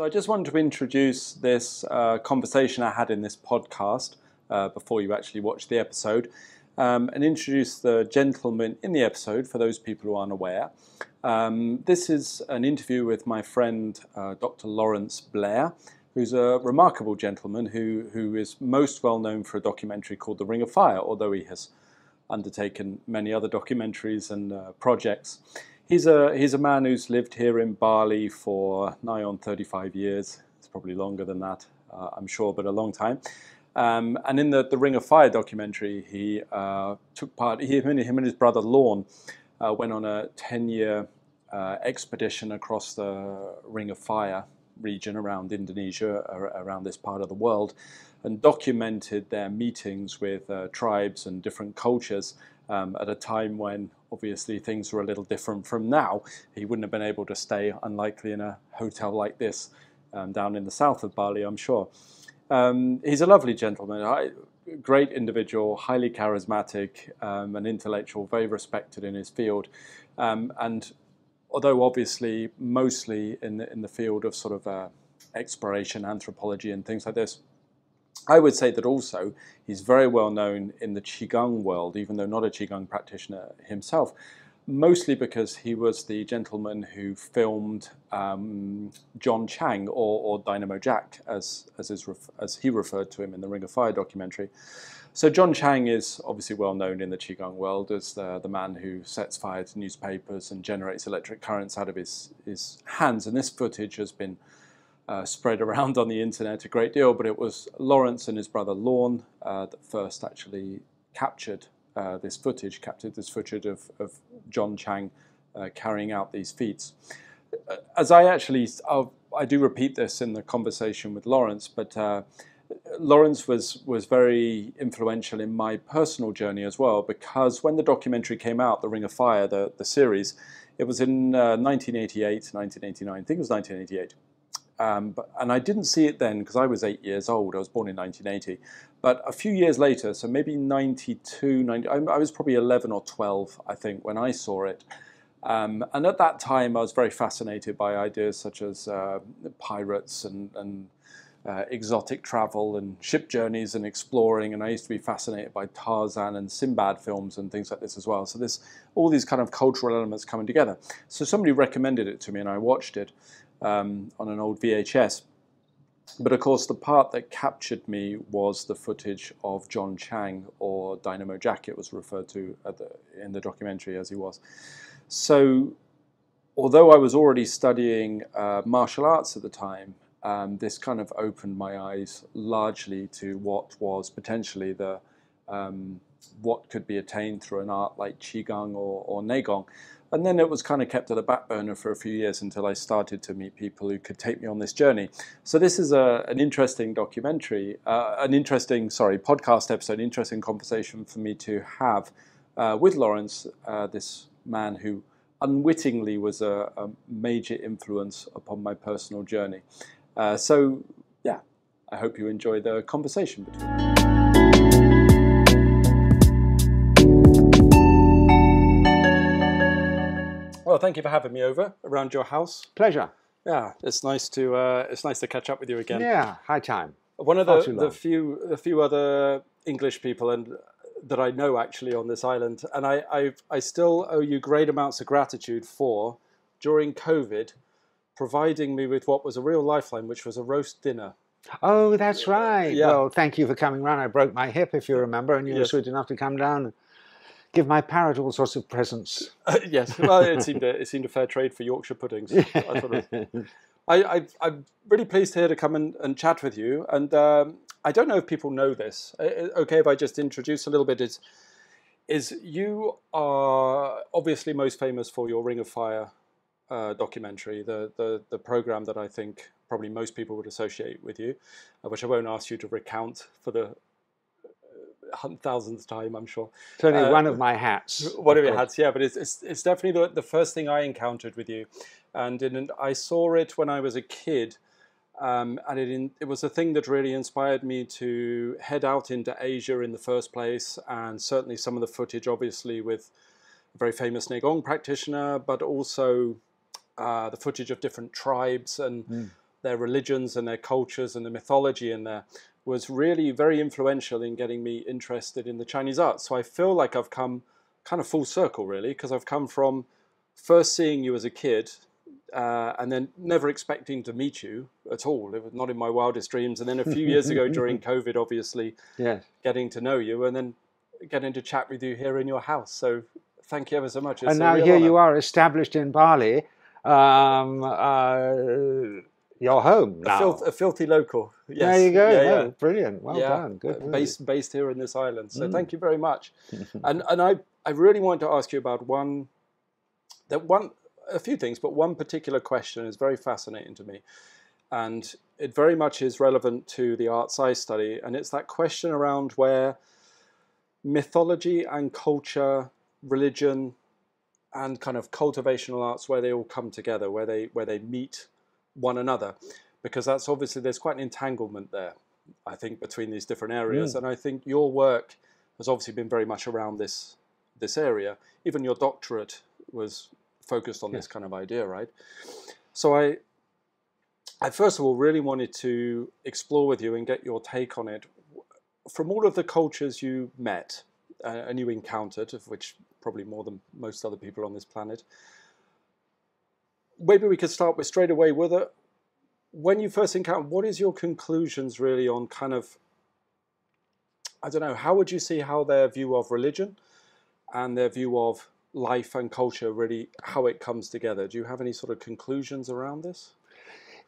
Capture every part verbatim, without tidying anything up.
So I just wanted to introduce this uh, conversation I had in this podcast uh, before you actually watch the episode, um, and introduce the gentleman in the episode for those people who aren't aware. Um, this is an interview with my friend uh, Doctor Lawrence Blair, who's a remarkable gentleman who, who is most well known for a documentary called The Ring of Fire, although he has undertaken many other documentaries and uh, projects. He's a, he's a man who's lived here in Bali for nigh on thirty-five years. It's probably longer than that, uh, I'm sure, but a long time. Um, and in the, the Ring of Fire documentary, he uh, took part, he, him and his brother Lorne uh, went on a ten-year uh, expedition across the Ring of Fire region around Indonesia, around this part of the world, and documented their meetings with uh, tribes and different cultures um, at a time when obviously things were a little different from now. He wouldn't have been able to stay, unlikely, in a hotel like this um, down in the south of Bali, I'm sure. Um, he's a lovely gentleman, I, great individual, highly charismatic, um, an intellectual, very respected in his field, um, and although obviously mostly in the, in the field of sort of uh, exploration, anthropology and things like this. I would say that also he's very well known in the Qigong world, even though not a Qigong practitioner himself, mostly because he was the gentleman who filmed um, John Chang, or, or Dynamo Jack, as, as, his ref as he referred to him in the Ring of Fire documentary. So John Chang is obviously well known in the Qigong world as the, the man who sets fire to newspapers and generates electric currents out of his, his hands. And this footage has been uh, spread around on the internet a great deal, but it was Lawrence and his brother Lorne uh, that first actually captured uh, this footage, captured this footage of, of John Chang uh, carrying out these feats. As I actually, I'll, I do repeat this in the conversation with Lawrence, but uh, Lawrence was, was very influential in my personal journey as well, because when the documentary came out, The Ring of Fire, the, the series, it was in uh, nineteen eighty-eight, nineteen eighty-nine, I think it was nineteen eighty-eight. Um, but, and I didn't see it then because I was eight years old, I was born in nineteen eighty. But a few years later, so maybe ninety-two, ninety, I, I was probably eleven or twelve, I think, when I saw it. Um, and at that time, I was very fascinated by ideas such as uh, pirates and... and Uh, exotic travel and ship journeys and exploring, and I used to be fascinated by Tarzan and Sinbad films and things like this as well. So this, all these kind of cultural elements coming together. So somebody recommended it to me and I watched it um, on an old V H S. But of course the part that captured me was the footage of John Chang, or Dynamo Jack it was referred to at the, in the documentary as he was. So although I was already studying uh, martial arts at the time, Um, this kind of opened my eyes largely to what was potentially the um, what could be attained through an art like Qigong or, or Neigong. And then it was kind of kept at the back burner for a few years until I started to meet people who could take me on this journey. So this is a, an interesting documentary, uh, an interesting, sorry, podcast episode, interesting conversation for me to have uh, with Lawrence, uh, this man who unwittingly was a, a major influence upon my personal journey. Uh, so, yeah, I hope you enjoy the conversation between us. Well, thank you for having me over around your house. Pleasure. Yeah, it's nice to uh, it's nice to catch up with you again. Yeah, high time. One of the, the few the few other English people and that I know actually on this island, and I I've, I still owe you great amounts of gratitude for, during COVID, providing me with what was a real lifeline, which was a roast dinner. Oh, that's right. Yeah. Well, thank you for coming round. I broke my hip, if you remember, and you yes. were sweet enough to come down and give my parrot all sorts of presents. Uh, yes, well, it seemed a, it seemed a fair trade for Yorkshire puddings. I thought it was, I, I, I'm really pleased here to come and, and chat with you. And um, I don't know if people know this. Okay, if I just introduce a little bit, is, is you are obviously most famous for your Ring of Fire Uh, documentary, the, the the program that I think probably most people would associate with you, uh, which I won't ask you to recount for the uh, thousandth time, I'm sure. It's only uh, one of my hats. One of your hats, yeah, but it's, it's, it's definitely the, the first thing I encountered with you. And in, in, I saw it when I was a kid, um, and it, in, it was a thing that really inspired me to head out into Asia in the first place, and certainly some of the footage, obviously, with a very famous Neigong practitioner, but also Uh, the footage of different tribes and mm. their religions and their cultures and the mythology in there was really very influential in getting me interested in the Chinese arts. So I feel like I've come kind of full circle, really, because I've come from first seeing you as a kid uh, and then never expecting to meet you at all. It was not in my wildest dreams. And then a few years ago during COVID, obviously, yes, getting to know you and then getting to chat with you here in your house. So thank you ever so much. It's and now here honor. You are established in Bali. Um, uh, Your home now. A, filth, a filthy local. Yes. There you go. Yeah, yeah. Yeah. Brilliant. Well yeah. done. Good. Really. Based, based here in this island. So mm. thank you very much. and and I, I really want to ask you about one, that one, a few things, but one particular question is very fascinating to me. And it very much is relevant to the arts I study. And it's that question around where mythology and culture, religion, and kind of cultivational arts, where they all come together, where they where they meet one another, because that's obviously there's quite an entanglement there, I think, between these different areas. Mm. And I think your work has obviously been very much around this this area. Even your doctorate was focused on yeah. this kind of idea, right? So I, I first of all really wanted to explore with you and get your take on it. From all of the cultures you met uh, and you encountered, of which probably more than most other people on this planet, maybe we could start with straight away with it. When you first encounter, what is your conclusions really on kind of, I don't know, how would you see how their view of religion and their view of life and culture really, how it comes together? Do you have any sort of conclusions around this?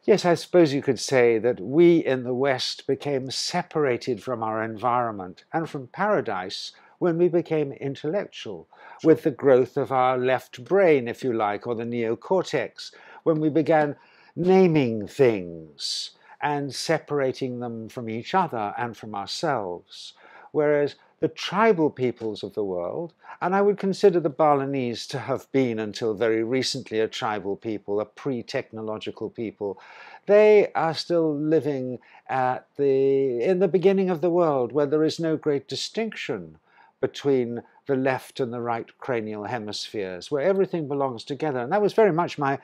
Yes, I suppose you could say that we in the West became separated from our environment and from paradise when we became intellectual, with the growth of our left brain, if you like, or the neocortex, when we began naming things and separating them from each other and from ourselves. Whereas the tribal peoples of the world, and I would consider the Balinese to have been until very recently a tribal people, a pre-technological people, they are still living at the, in the beginning of the world, where there is no great distinction between the left and the right cranial hemispheres, where everything belongs together. And that was very much my,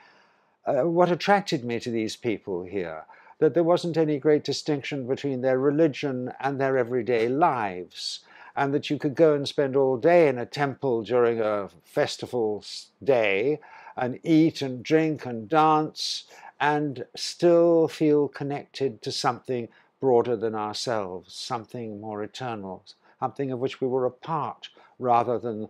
uh, what attracted me to these people here, that there wasn't any great distinction between their religion and their everyday lives, and that you could go and spend all day in a temple during a festival day and eat and drink and dance and still feel connected to something broader than ourselves, something more eternal, something of which we were a part rather than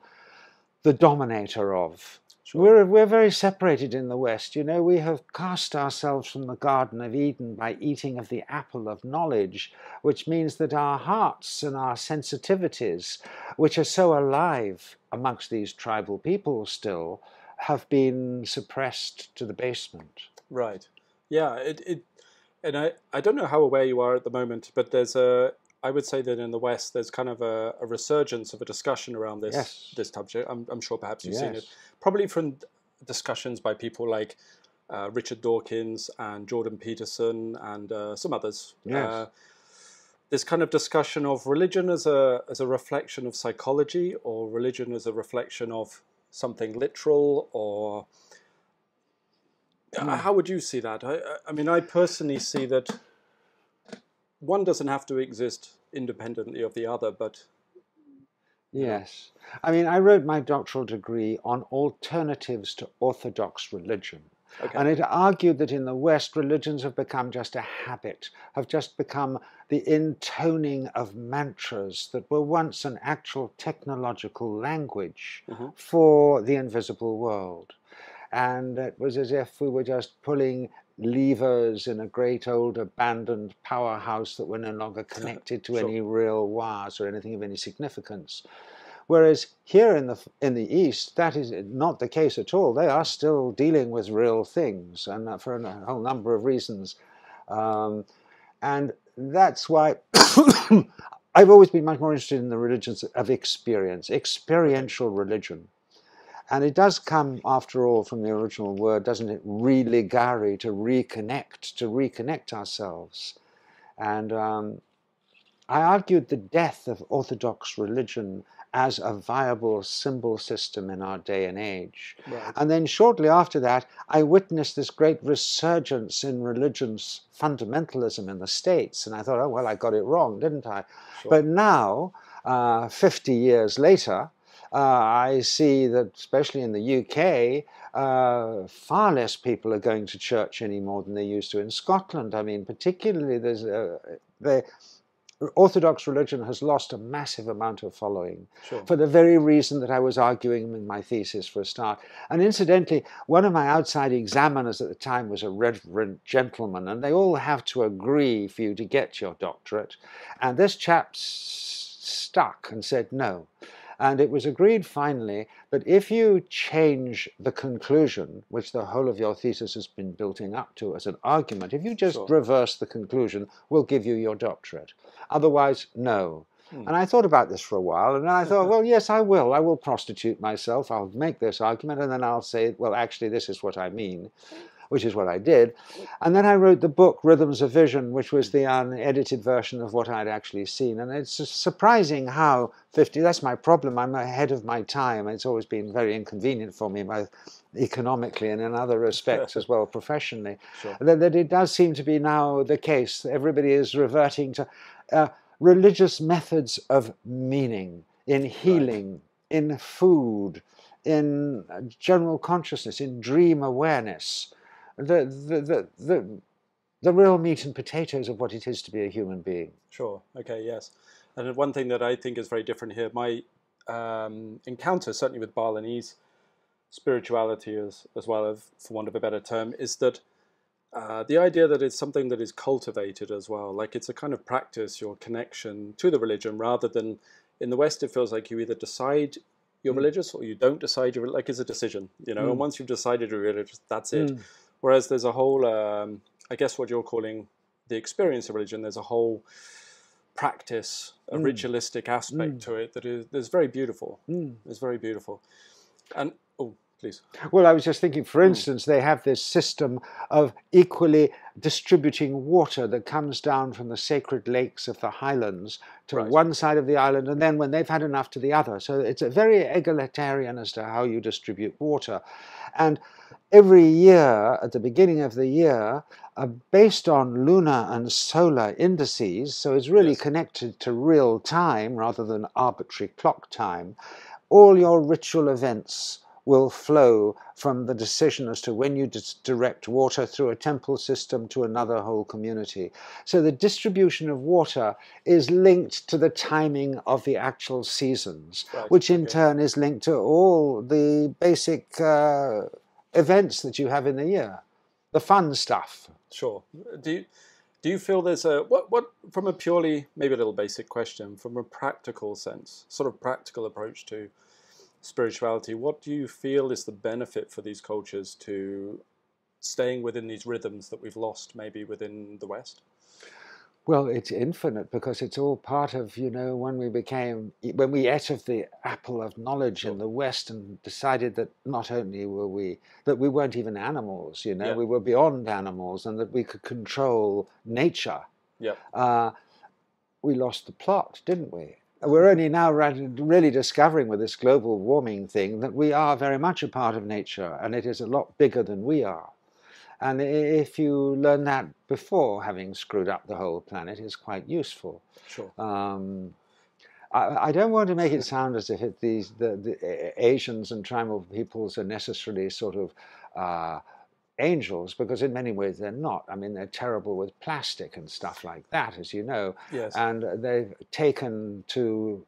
the dominator of. Sure. We're, we're very separated in the West. You know, we have cast ourselves from the Garden of Eden by eating of the apple of knowledge, which means that our hearts and our sensitivities, which are so alive amongst these tribal people still, have been suppressed to the basement. Right. Yeah. It, it, and I, I don't know how aware you are at the moment, but there's a... I would say that in the West, there's kind of a, a resurgence of a discussion around this yes. this subject. I'm, I'm sure perhaps you've yes. seen it. Probably from discussions by people like uh, Richard Dawkins and Jordan Peterson and uh, some others. Yes. Uh, this kind of discussion of religion as a, as a reflection of psychology, or religion as a reflection of something literal, or... Mm. Uh, how would you see that? I, I mean, I personally see that... One doesn't have to exist independently of the other, but... Yes. I mean, I wrote my doctoral degree on alternatives to orthodox religion. Okay. And it argued that in the West, religions have become just a habit, have just become the intoning of mantras that were once an actual technological language mm-hmm. for the invisible world. And it was as if we were just pulling levers in a great old abandoned powerhouse that were no longer connected to sure. any real wires or anything of any significance. Whereas here in the in the East, that is not the case at all. They are still dealing with real things, and for a whole number of reasons. Um, and that's why I've always been much more interested in the religions of experience, experiential religion. And it does come, after all, from the original word, doesn't it? Religare, to reconnect, to reconnect ourselves. And um, I argued the death of Orthodox religion as a viable symbol system in our day and age. Right. And then shortly after that, I witnessed this great resurgence in religion's fundamentalism in the States, and I thought, oh, well, I got it wrong, didn't I? Sure. But now, uh, fifty years later, Uh, I see that, especially in the U K, uh, far less people are going to church anymore than they used to in Scotland. I mean, particularly, there's uh, the Orthodox religion has lost a massive amount of following, sure, for the very reason that I was arguing in my thesis for a start. And incidentally, one of my outside examiners at the time was a reverend gentleman, and they all have to agree for you to get your doctorate. And this chap stuck and said no. And it was agreed finally that if you change the conclusion, which the whole of your thesis has been building up to as an argument, if you just sure. reverse the conclusion, we'll give you your doctorate. Otherwise, no. Hmm. And I thought about this for a while, and I thought, well, yes, I will. I will prostitute myself. I'll make this argument, and then I'll say, well, actually, this is what I mean, which is what I did. And then I wrote the book, Rhythms of Vision, which was the unedited version of what I'd actually seen. And it's surprising how fifty, that's my problem, I'm ahead of my time. It's always been very inconvenient for me, both economically and in other respects as well, professionally. Sure. That, that it does seem to be now the case. Everybody is reverting to uh, religious methods of meaning, in healing, right, in food, in general consciousness, in dream awareness. The, the, the, the, the real meat and potatoes of what it is to be a human being. Sure, okay, yes. And one thing that I think is very different here, my um, encounter, certainly with Balinese spirituality as, as well, as, for want of a better term, is that uh, the idea that it's something that is cultivated as well, like it's a kind of practice, your connection to the religion, rather than in the West it feels like you either decide you're mm. religious or you don't decide you're, like it's a decision, you know, mm. and once you've decided you're religious, that's it. Mm. Whereas there's a whole, um, I guess what you're calling the experience of religion, there's a whole practice, a mm. ritualistic aspect mm. to it that is, is very beautiful. Mm. It's very beautiful. And, oh, please. Well, I was just thinking, for instance, mm. they have this system of equally distributing water that comes down from the sacred lakes of the highlands to right. one side of the island, and then when they've had enough to the other. So it's a very egalitarian as to how you distribute water. And every year, at the beginning of the year, uh, based on lunar and solar indices, so it's really yes. connected to real time rather than arbitrary clock time, all your ritual events will flow from the decision as to when you direct water through a temple system to another whole community. So the distribution of water is linked to the timing of the actual seasons, right, which in okay. turn is linked to all the basic uh, events that you have in the year, the fun stuff. Sure. Do you, do you feel there's a, what, what, from a purely, maybe a little basic question, from a practical sense, sort of practical approach to spirituality, what do you feel is the benefit for these cultures to staying within these rhythms that we've lost maybe within the West? Well, it's infinite, because it's all part of, you know, when we became, when we ate of the apple of knowledge sure. in the West and decided that not only were we, that we weren't even animals, you know, yeah. we were beyond animals and that we could control nature. Yeah. Uh, we lost the plot, didn't we? We're only now really discovering with this global warming thing that we are very much a part of nature, and it is a lot bigger than we are. And if you learn that before having screwed up the whole planet, is quite useful. Sure. Um, I, I don't want to make it sound as if it, these the, the Asians and tribal peoples are necessarily sort of uh, angels, because in many ways they're not. I mean, they're terrible with plastic and stuff like that, as you know. Yes. And they've taken to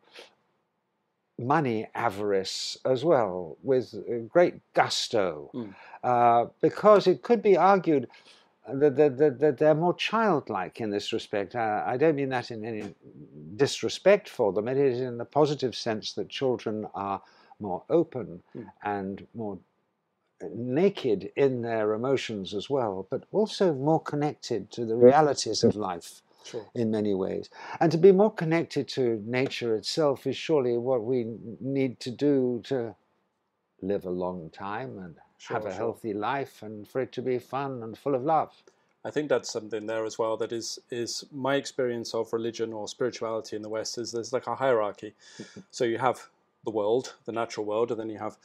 money avarice as well with great gusto, mm. uh, because it could be argued that, that, that, that they're more childlike in this respect. Uh, I don't mean that in any disrespect for them. It is in the positive sense that children are more open mm. and more naked in their emotions as well, but also more connected to the realities of life. Sure. In many ways. And to be more connected to nature itself is surely what we need to do to live a long time and sure, have a sure. healthy life, and for it to be fun and full of love. I think that's something there as well that is is my experience of religion or spirituality in the West is there's like a hierarchy. So you have the world, the natural world, and then you have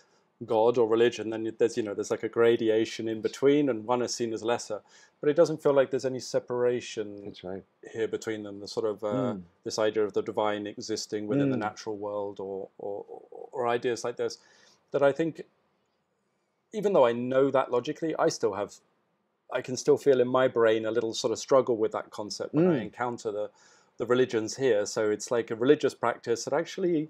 God or religion. Then there's, you know, there's like a gradation in between, and one is seen as lesser. But it doesn't feel like there's any separation that's right. here between them. The sort of uh, mm. this idea of the divine existing within mm. the natural world, or, or or ideas like this, that I think, even though I know that logically, I still have, I can still feel in my brain a little sort of struggle with that concept when mm. I encounter the the religions here. So it's like a religious practice that actually,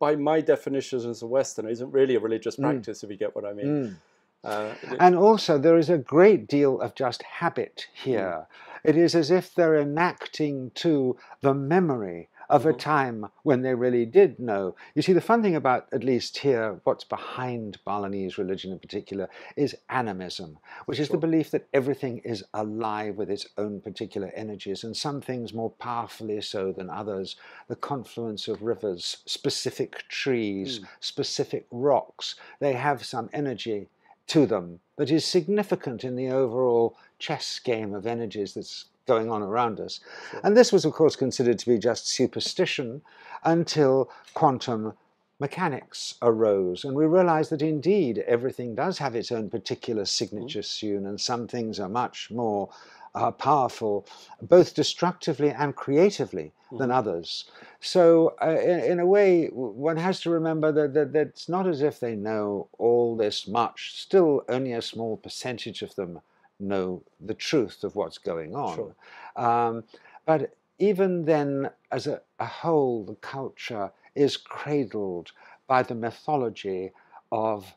by my definition as a Westerner, isn't really a religious practice, mm. if you get what I mean. Mm. Uh, and also, there is a great deal of just habit here. Mm. It is as if they're enacting to the memory of mm-hmm. a time when they really did know. You see, the fun thing about, at least here, what's behind Balinese religion in particular is animism, which is sure. the belief that everything is alive with its own particular energies, and some things more powerfully so than others. The confluence of rivers, specific trees, mm. specific rocks, they have some energy to them that is significant in the overall chess game of energies that's going on around us. Sure. And this was, of course, considered to be just superstition until quantum mechanics arose, and we realized that indeed everything does have its own particular signature soon, and some things are much more uh, powerful, both destructively and creatively, mm-hmm. than others. So uh, in, in a way, one has to remember that, that, that it's not as if they know all this much. Still only a small percentage of them know the truth of what's going on. Sure. Um, but even then, as a, a whole, the culture is cradled by the mythology of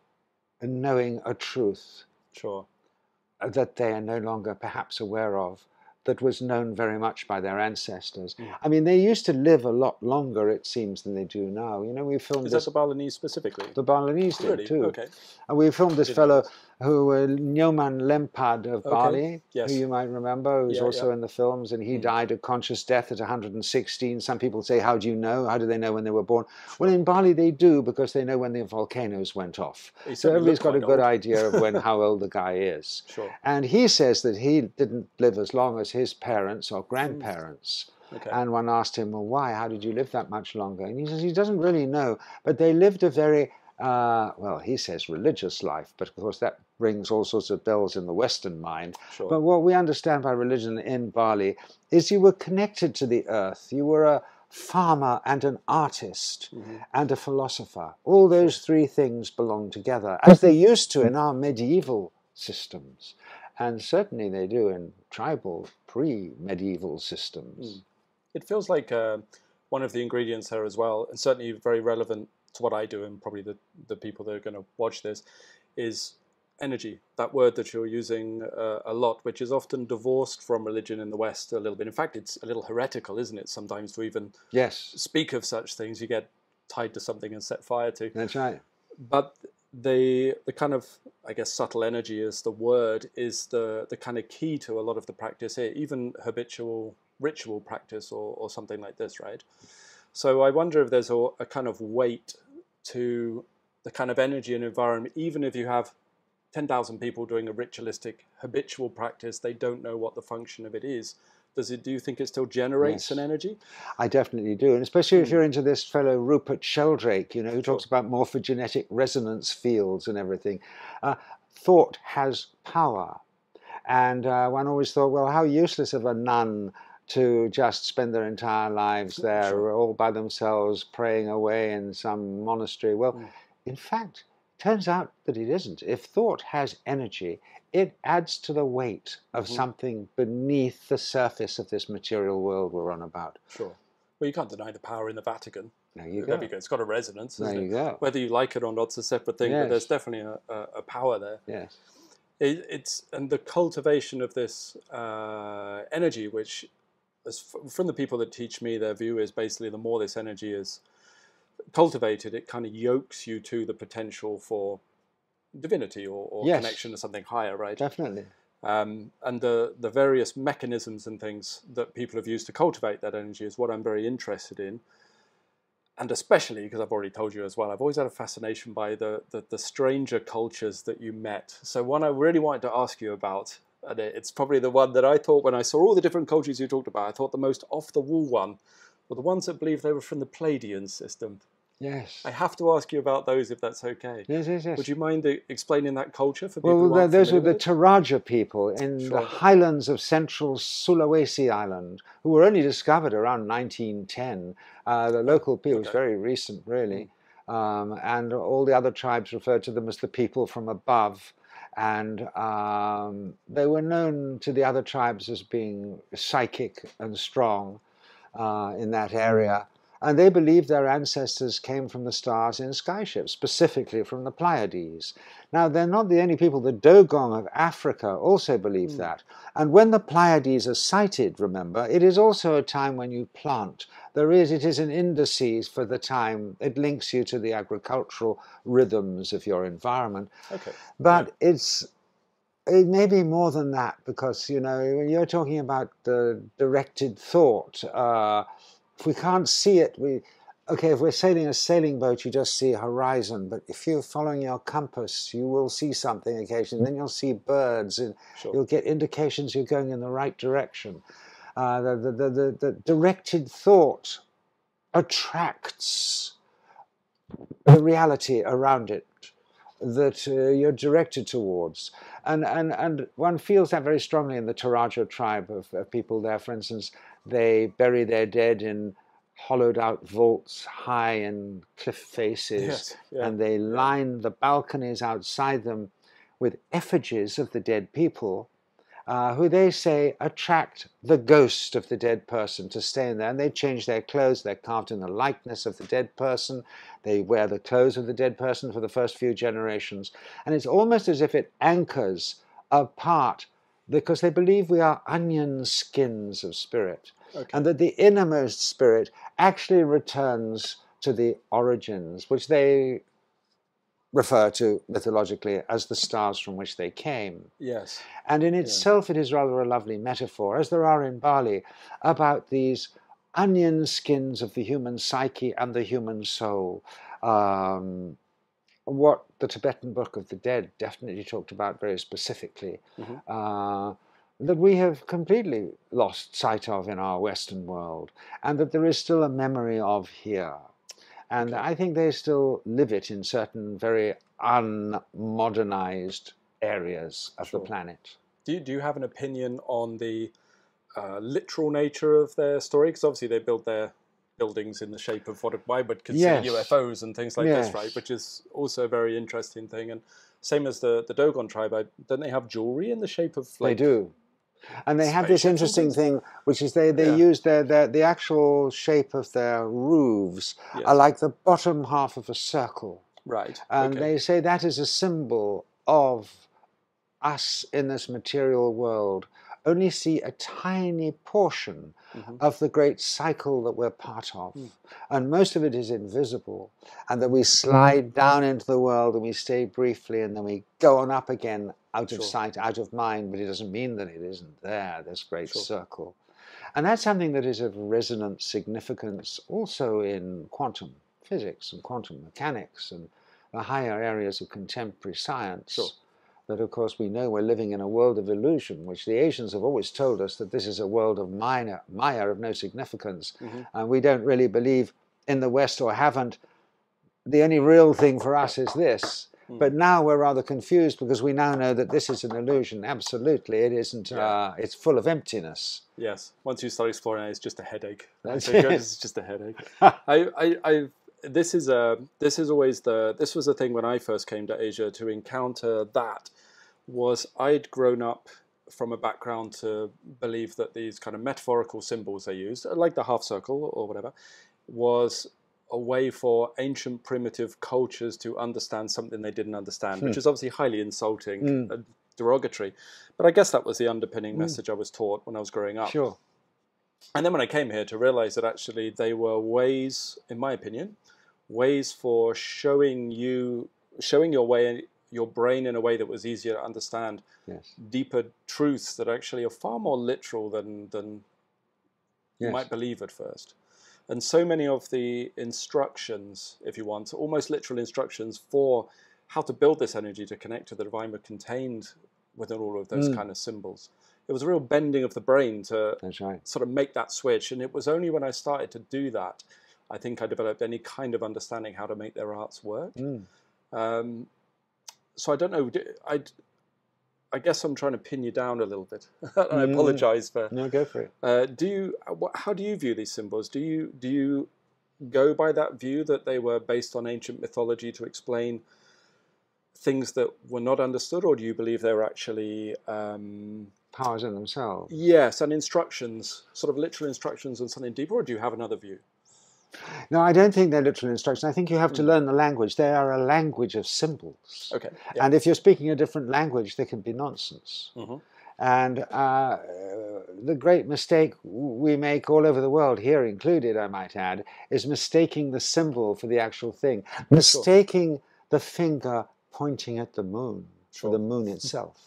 knowing a truth sure. that they are no longer perhaps aware of, that was known very much by their ancestors. Mm. I mean, they used to live a lot longer, it seems, than they do now. You know, we filmed... Is this, that the Balinese specifically? The Balinese did, really? Too. Okay. And we filmed this fellow who, uh, Nyoman Lempad of okay. Bali, yes. who you might remember, who's yeah, also yeah. in the films, and he mm. died a conscious death at one hundred and sixteen. Some people say, how do you know? How do they know when they were born? Well, in Bali, they do, because they know when the volcanoes went off. He so everybody's got a good old. idea of when how old the guy is. Sure. And he says that he didn't live as long as his parents or grandparents. Okay. And one asked him, well, why? How did you live that much longer? And he says he doesn't really know, but they lived a very, uh, well, he says religious life, but of course that rings all sorts of bells in the Western mind. Sure. But what we understand by religion in Bali is you were connected to the earth. You were a farmer and an artist mm-hmm. and a philosopher. All those three things belong together, as they used to in our medieval systems. And certainly they do in tribal, pre-medieval systems. Mm. It feels like uh, one of the ingredients there as well, and certainly very relevant to what I do and probably the, the people that are going to watch this, is energy, that word that you're using uh, a lot, which is often divorced from religion in the West a little bit. In fact, it's a little heretical, isn't it, sometimes to even yes. speak of such things. You get tied to something and set fire to. That's right. But The, the kind of, I guess, subtle energy is the word, is the, the kind of key to a lot of the practice here, even habitual ritual practice or, or something like this, right? So I wonder if there's a, a kind of weight to the kind of energy and environment. Even if you have ten thousand people doing a ritualistic, habitual practice, they don't know what the function of it is. Does it, do you think it still generates yes. an energy? I definitely do, and especially mm. if you're into this fellow Rupert Sheldrake, you know, who talks sure. about morphogenetic resonance fields and everything. Uh, thought has power, and uh, one always thought, well, how useless of a nun to just spend their entire lives there, sure. all by themselves, praying away in some monastery. Well, mm. in fact, it turns out that it isn't. If thought has energy, it adds to the weight of mm-hmm. something beneath the surface of this material world we're on about. Sure. Well, you can't deny the power in the Vatican. There you go. There you go. It's got a resonance. There you go. Whether you like it or not, it's a separate thing, yes. but there's definitely a, a, a power there. Yes. It, it's, and the cultivation of this uh, energy, which is from the people that teach me, their view is basically the more this energy is cultivated, it kind of yokes you to the potential for divinity or, or yes. connection to something higher, right? Definitely. Um, and the, the various mechanisms and things that people have used to cultivate that energy is what I'm very interested in. And especially, because I've already told you as well, I've always had a fascination by the, the, the stranger cultures that you met. So one I really wanted to ask you about and it's probably the one that I thought, when I saw all the different cultures you talked about, I thought the most off-the-wall one were the ones that believed they were from the Pleiadian system. Yes. I have to ask you about those, if that's okay. Yes, yes, yes. Would you mind explaining that culture for people? Well, those were the Toraja people in sure. the highlands of central Sulawesi Island, who were only discovered around nineteen ten. Uh, the local people, okay. It's very recent, really. Um, and all the other tribes referred to them as the people from above. And um, they were known to the other tribes as being psychic and strong uh, in that area. And they believed their ancestors came from the stars in skyships, specifically from the Pleiades. Now, they're not the only people. The Dogon of Africa also believe mm. that. And when the Pleiades are sighted, remember, it is also a time when you plant. There is, it is an indices for the time. It links you to the agricultural rhythms of your environment. Okay. But yeah. it's... It may be more than that, because, you know, when you're talking about the directed thought, uh, if we can't see it, we, okay, if we're sailing a sailing boat, you just see horizon. But if you're following your compass, you will see something occasionally. Then you'll see birds, and sure. you'll get indications you're going in the right direction. Uh, the, the, the, the, the directed thought attracts the reality around it that uh, you're directed towards. And, and, and one feels that very strongly in the Toraja tribe of, of people there, for instance. They bury their dead in hollowed-out vaults high in cliff faces, yes, yeah. and they line the balconies outside them with effigies of the dead people, uh, who they say attract the ghost of the dead person to stay in there. And they change their clothes. They're carved in the likeness of the dead person. They wear the clothes of the dead person for the first few generations. And it's almost as if it anchors a part, because they believe we are onion skins of spirit, okay. and that the innermost spirit actually returns to the origins, which they refer to mythologically as the stars from which they came. Yes. And in itself, yeah. it is rather a lovely metaphor, as there are in Bali, about these onion skins of the human psyche and the human soul. Um, what the Tibetan Book of the Dead definitely talked about very specifically, mm-hmm. uh, that we have completely lost sight of in our Western world, and that there is still a memory of here. And okay. I think they still live it in certain very unmodernized areas of sure. the planet. Do you, do you have an opinion on the uh, literal nature of their story? Because obviously they build their buildings in the shape of what I would consider yes. U F Os and things like yes. this, right? Which is also a very interesting thing. And same as the, the Dogon tribe, I, don't they have jewelry in the shape of? Like, they do, and they have this interesting thing, which is they they yeah. use their, their the actual shape of their roofs yes. are like the bottom half of a circle, right? And okay. they say that is a symbol of us in this material world. Only see a tiny portion mm-hmm. of the great cycle that we're part of. Mm. And most of it is invisible, and that we slide down into the world and we stay briefly and then we go on up again out sure. of sight, out of mind, but it doesn't mean that it isn't there, this great sure. circle. And that's something that is of resonant significance also in quantum physics and quantum mechanics and the higher areas of contemporary science. Sure. That, of course, we know we're living in a world of illusion, which the Asians have always told us that this is a world of minor, Maya, of no significance. Mm-hmm. And we don't really believe in the West, or haven't. The only real thing for us is this. Mm. But now we're rather confused, because we now know that this is an illusion. Absolutely, it isn't. Yeah. Uh, it's full of emptiness. Yes. Once you start exploring it, it's just a headache. That's it. It's just a headache. I, I, I, this is a, this is always the, this was the thing when I first came to Asia to encounter that. Was I'd grown up from a background to believe that these kind of metaphorical symbols they used, like the half circle or whatever, was a way for ancient primitive cultures to understand something they didn't understand, hmm. which is obviously highly insulting mm. and derogatory. But I guess that was the underpinning mm. message I was taught when I was growing up. Sure. And then when I came here to realize that actually they were ways, in my opinion, ways for showing you, showing your way, your brain in a way that was easier to understand, yes. deeper truths that actually are far more literal than, than yes. you might believe at first. And so many of the instructions, if you want, almost literal instructions for how to build this energy to connect to the divine, were contained with all of those mm. kind of symbols. It was a real bending of the brain to That's right. sort of make that switch. And it was only when I started to do that, I think I developed any kind of understanding how to make their arts work. Mm. Um, so I don't know. I, I guess I'm trying to pin you down a little bit. I apologize for. No, go for it. Uh, do you? How do you view these symbols? Do you do you go by that view that they were based on ancient mythology to explain things that were not understood, or do you believe they were actually um, powers in themselves? Yes, and instructions, sort of literal instructions, and something deeper. Or do you have another view? No, I don't think they're literal instructions. I think you have to mm. learn the language. They are a language of symbols. Okay. Yeah. And if you're speaking a different language, they can be nonsense. Mm-hmm. And uh, the great mistake we make all over the world, here included, I might add, is mistaking the symbol for the actual thing. Mistaking sure. the finger pointing at the moon sure. for the moon itself.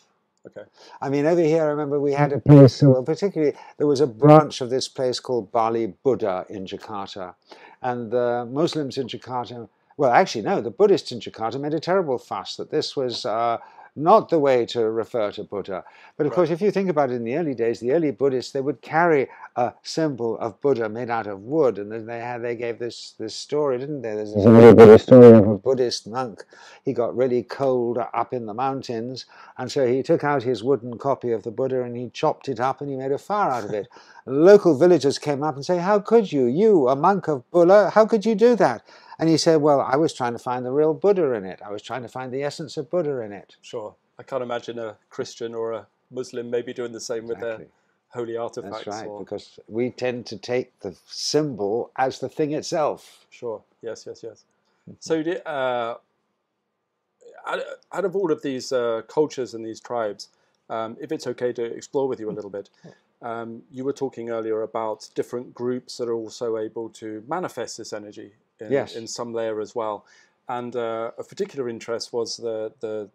Okay. I mean, over here, I remember we had a place, well, particularly, there was a branch of this place called Bali Buddha in Jakarta. And the Muslims in Jakarta, well, actually, no, the Buddhists in Jakarta made a terrible fuss that this was uh, not the way to refer to Buddha. But of right. course, if you think about it, in the early days, the early Buddhists, they would carry a symbol of Buddha made out of wood. And then they, had, they gave this, this story, didn't they? There's a little bit of story of a Buddhist monk. He got really cold up in the mountains. And so he took out his wooden copy of the Buddha and he chopped it up and he made a fire out of it. Local villagers came up and say, how could you? You, a monk of Buddha, how could you do that? And he said, well, I was trying to find the real Buddha in it. I was trying to find the essence of Buddha in it. Sure. I can't imagine a Christian or a Muslim maybe doing the same exactly. with their holy artifacts. That's right, or... because we tend to take the symbol as the thing itself. Sure. Yes, yes, yes. Mm-hmm. So uh, out of all of these uh, cultures and these tribes, um, if it's okay to explore with you a little bit, um, you were talking earlier about different groups that are also able to manifest this energy. In, yes. in some layer as well. And uh, of particular interest was the, the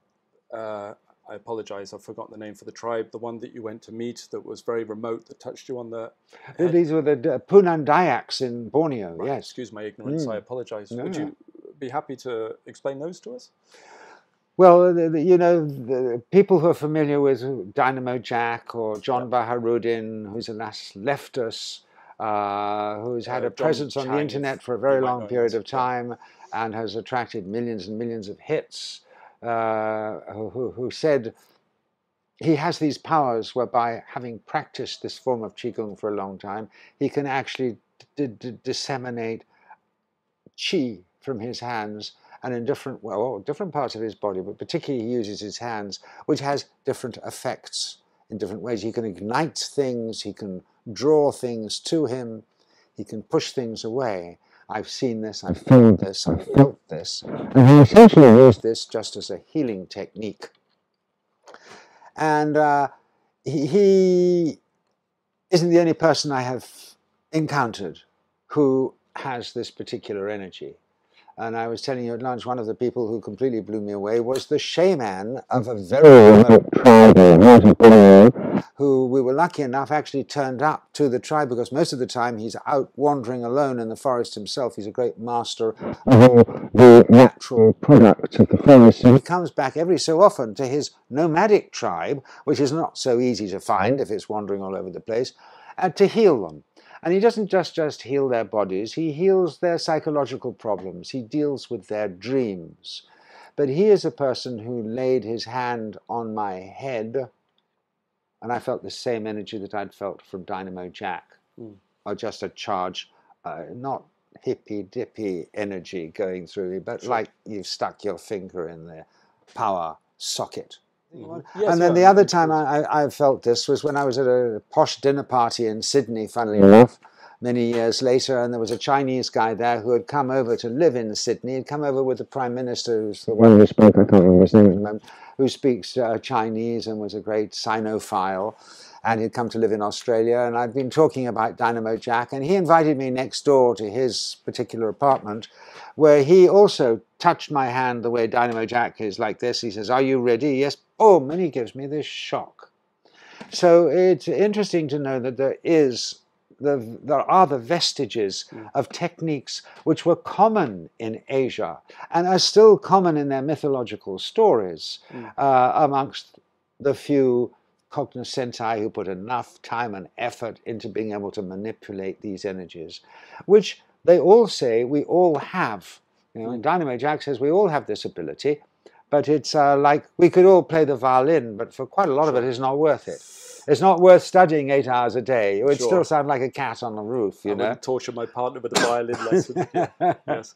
uh, I apologize, I've forgotten the name for the tribe, the one that you went to meet that was very remote, that touched you on the head. These were the uh, Punan Dayaks in Borneo, right. yes. Excuse my ignorance, mm. I apologize. No, Would no. you be happy to explain those to us? Well, the, the, you know, the people who are familiar with Dynamo Jack or John yeah. Baharudin, who's alas left us, Uh, who's had uh, a John presence Chang on the internet for a very long period of time and has attracted millions and millions of hits, uh, who, who said he has these powers whereby, having practiced this form of Qigong for a long time, he can actually d d disseminate Qi from his hands and in different, well, different parts of his body, but particularly he uses his hands, which has different effects in different ways. He can ignite things, he can draw things to him, he can push things away. I've seen this, I've felt this, I've felt this. And he essentially used this just as a healing technique. And uh, he, he isn't the only person I have encountered who has this particular energy. And I was telling you at lunch, one of the people who completely blew me away was the shaman of a very remote tribe in Borneo, who we were lucky enough actually turned up to the tribe, because most of the time he's out wandering alone in the forest himself. He's a great master of all the natural products of the forest. And he comes back every so often to his nomadic tribe, which is not so easy to find if it's wandering all over the place, and to heal them. And he doesn't just, just heal their bodies, he heals their psychological problems, he deals with their dreams. But he is a person who laid his hand on my head, and I felt the same energy that I'd felt from Dynamo Jack, mm. or just a charge, uh, not hippy-dippy energy going through you, but like you've stuck your finger in the power socket. Mm-hmm. yes, and then well, the other time I, I felt this was when I was at a posh dinner party in Sydney, funnily enough, many years later, and there was a Chinese guy there who had come over to live in Sydney. He'd come over with the Prime Minister, who's the one who spoke, I can't remember his name at the moment, who speaks uh, Chinese and was a great Sinophile, and he'd come to live in Australia, and I'd been talking about Dynamo Jack, and he invited me next door to his particular apartment, where he also touched my hand the way Dynamo Jack is, like this. He says, are you ready? Yes. Oh, and he gives me this shock. So it's interesting to know that there is, the, there are the vestiges mm. of techniques which were common in Asia and are still common in their mythological stories mm. uh, amongst the few cognoscenti who put enough time and effort into being able to manipulate these energies, which they all say we all have. You know, and Dynamo Jack says we all have this ability, but it's uh, like we could all play the violin, but for quite a lot of it, it's not worth it. It's not worth studying eight hours a day. It would sure. still sound like a cat on the roof, you I know. I wouldn't torture my partner with a violin lesson. Yeah. Yes.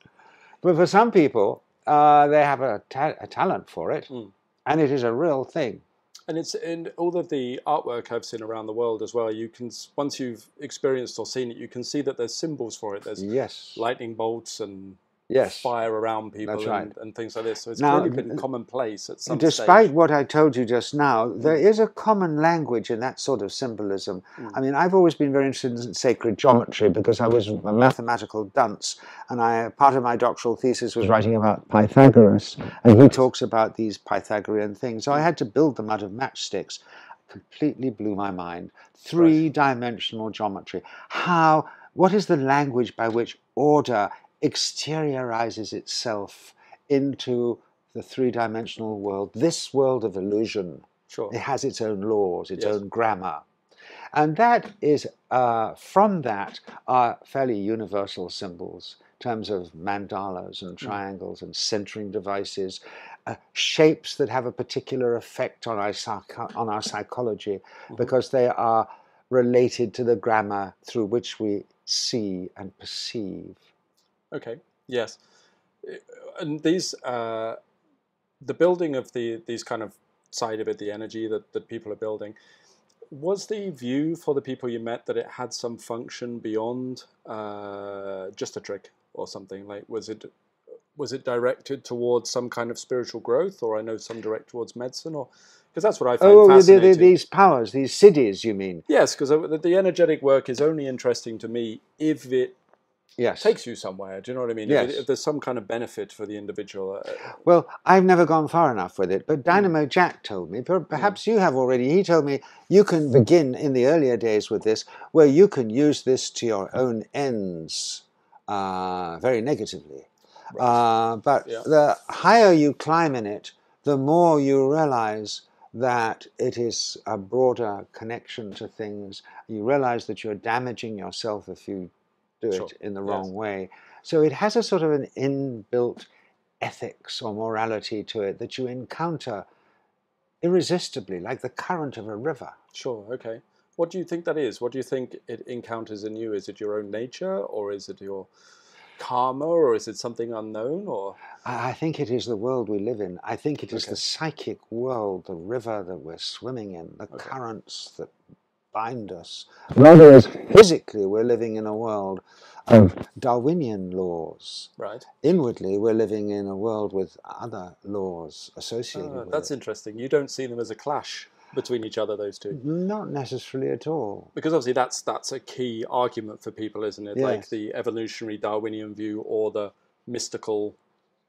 But for some people, uh, they have a, ta a talent for it, mm. and it is a real thing. And it's in all of the artwork I've seen around the world as well. You can, once you've experienced or seen it, you can see that there's symbols for it. There's yes. lightning bolts and yes. fire around people right. and, and things like this. So it's now, really been commonplace at some Despite stage. What I told you just now, there is a common language in that sort of symbolism. Mm. I mean, I've always been very interested in sacred geometry because I was a mathematical dunce, and I, part of my doctoral thesis was writing about Pythagoras, and he talks about these Pythagorean things. So I had to build them out of matchsticks. Completely blew my mind. Three-dimensional right. geometry. How, what is the language by which order exteriorizes itself into the three-dimensional world, this world of illusion? Sure. It has its own laws, its yes. own grammar. And that is, uh, from that are fairly universal symbols in terms of mandalas and triangles mm. and centering devices, uh, shapes that have a particular effect on our, psych on our psychology mm-hmm. because they are related to the grammar through which we see and perceive. Okay. Yes, and these uh, the building of the these kind of side of it, the energy that that people are building, was the view for the people you met that it had some function beyond uh, just a trick or something? Like, was it was it directed towards some kind of spiritual growth, or I know some direct towards medicine, or because that's what I find oh, fascinating. Oh, these powers, these siddhis, you mean? Yes, because the energetic work is only interesting to me if it. Yes. Takes you somewhere, do you know what I mean? Yes. If, if there's some kind of benefit for the individual. Uh, well, I've never gone far enough with it, but Dynamo mm. Jack told me, perhaps mm. you have already, he told me you can begin in the earlier days with this, where you can use this to your own ends uh, very negatively. Right. Uh, but yeah. the higher you climb in it, the more you realize that it is a broader connection to things. You realize that you're damaging yourself if you do sure. it in the wrong yes. way. So it has a sort of an inbuilt ethics or morality to it that you encounter irresistibly, like the current of a river. Sure, okay. What do you think that is? What do you think it encounters in you? Is it your own nature, or is it your karma, or is it something unknown? Or I think it is the world we live in. I think it is okay. the psychic world, the river that we're swimming in, the okay. currents that bind us, rather as physically we're living in a world of Darwinian laws. Right. Inwardly we're living in a world with other laws associated oh, with that's it. Interesting. You don't see them as a clash between each other, those two? Not necessarily at all. Because obviously that's, that's a key argument for people, isn't it? Yes. Like the evolutionary Darwinian view or the mystical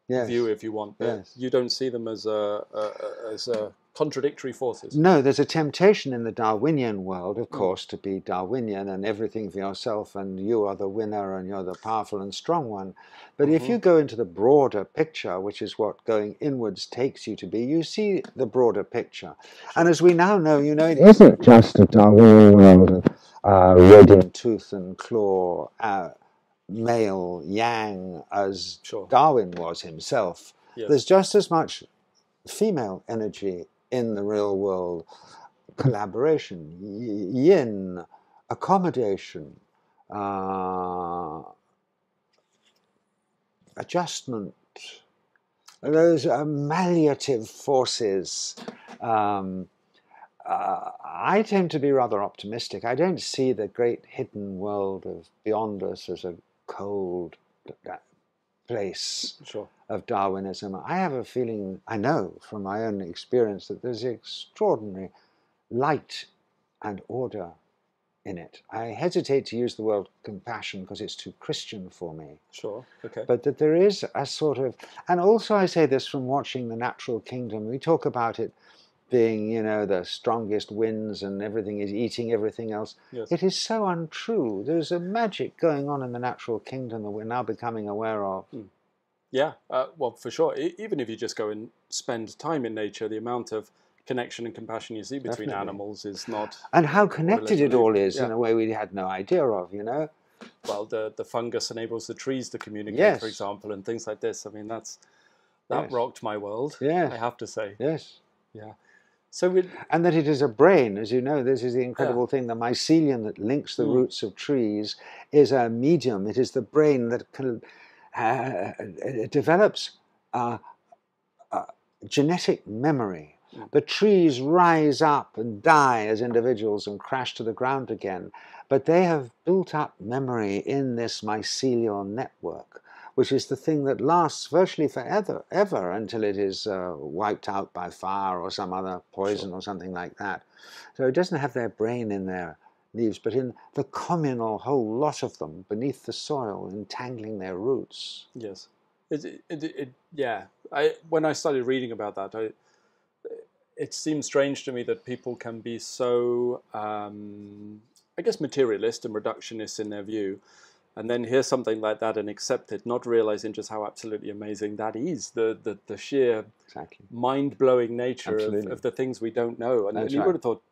yes. view, if you want. But yes. you don't see them as a, a, as a contradictory forces. No, there's a temptation in the Darwinian world, of course, to be Darwinian and everything for yourself, and you are the winner and you're the powerful and strong one. But mm-hmm. if you go into the broader picture, which is what going inwards takes you to be, you see the broader picture. And as we now know, you know, it isn't just a Darwinian world, uh, red in tooth and claw, uh, male, yang, as sure. Darwin was himself. Yes. There's just as much female energy in the real world, collaboration, yin, accommodation, uh, adjustment. Those are malleative forces. Um, uh, I tend to be rather optimistic. I don't see the great hidden world of beyond us as a cold place sure. of Darwinism. I have a feeling, I know from my own experience, that there's extraordinary light and order in it. I hesitate to use the word compassion because it's too Christian for me. Sure, okay. But that there is a sort of, and also I say this from watching the natural kingdom, we talk about it being, you know, the strongest winds and everything is eating everything else. Yes. It is so untrue. There's a magic going on in the natural kingdom that we're now becoming aware of. Mm. Yeah, uh, well, for sure. E even if you just go and spend time in nature, the amount of connection and compassion you see between Definitely. Animals is not... And how connected it all is yeah. in a way we had no idea of, you know? Well, the, the fungus enables the trees to communicate, yes. for example, and things like this. I mean, that's that yes. rocked my world, yes. I have to say. Yes. Yeah. So it, and that it is a brain, as you know, this is the incredible yeah. thing. The mycelium that links the mm. roots of trees is a medium. It is the brain that can, uh, it develops uh, uh, genetic memory. Mm. The trees rise up and die as individuals and crash to the ground again. But they have built up memory in this mycelial network, which is the thing that lasts virtually forever, ever until it is uh, wiped out by fire or some other poison sure. or something like that. So it doesn't have their brain in their leaves, but in the communal whole lot of them beneath the soil, entangling their roots. Yes, it, it, it, it, yeah. I when I started reading about that, I, it seemed strange to me that people can be so, um, I guess, materialist and reductionist in their view. And then hear something like that and accept it, not realizing just how absolutely amazing that is, the the, the sheer exactly. mind-blowing nature of, of the things we don't know. And That's you right. would have thought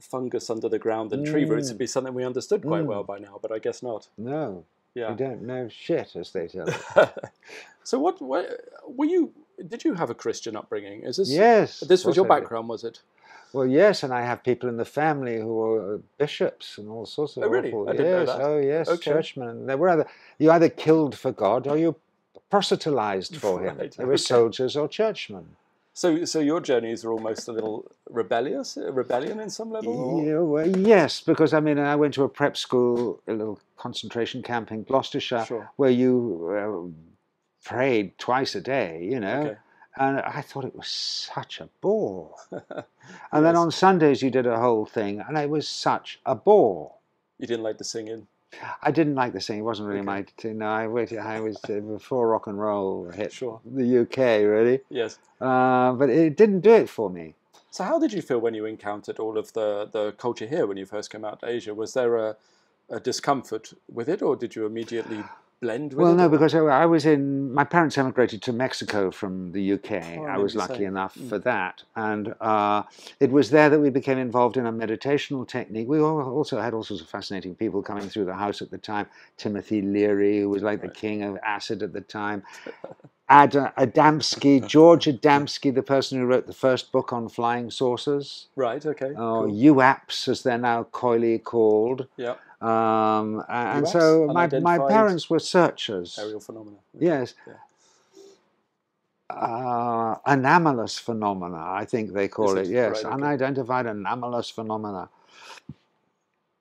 fungus under the ground and mm. tree roots would be something we understood quite mm. well by now, but I guess not. No, yeah. we don't know shit, as they tell us. So what, what, were you, did you have a Christian upbringing? Is this, yes. This was your background, was it? Well, yes, and I have people in the family who are bishops and all sorts of oh, really? awful... I didn't yes, know that. Oh, yes, okay. churchmen. There were either, you either killed for God or you proselytized for him. Right. There were okay. soldiers or churchmen. So, so your journeys were almost a little rebellious, rebellion in some level? Yeah, well, yes, because, I mean, I went to a prep school, a little concentration camp in Gloucestershire, sure. where you uh, prayed twice a day, you know. Okay. And I thought it was such a bore. And yes. then on Sundays you did a whole thing, and it was such a bore. You didn't like the singing? I didn't like the singing. It wasn't really okay. my thing. No, I, waited, I was uh, before rock and roll hit sure. the U K, really. Yes. Uh, but it didn't do it for me. So how did you feel when you encountered all of the, the culture here when you first came out to Asia? Was there a, a discomfort with it, or did you immediately... blend with well, no, because I, I was in... My parents emigrated to Mexico from the U K. Oh, I was lucky so. enough mm. for that. And uh, it was there that we became involved in a meditational technique. We all, also had all sorts of fascinating people coming through the house at the time. Timothy Leary, who was like right. the king of acid at the time. Ad, Adamski, George Adamski, the person who wrote the first book on flying saucers. Right, okay. Or uh, cool. U A Ps, as they're now coyly called. Yeah. Um, and U S so my, my parents were searchers. Aerial phenomena. Yes. Yeah. Uh, anomalous phenomena, I think they call it, it, yes. Right, okay. Unidentified anomalous phenomena.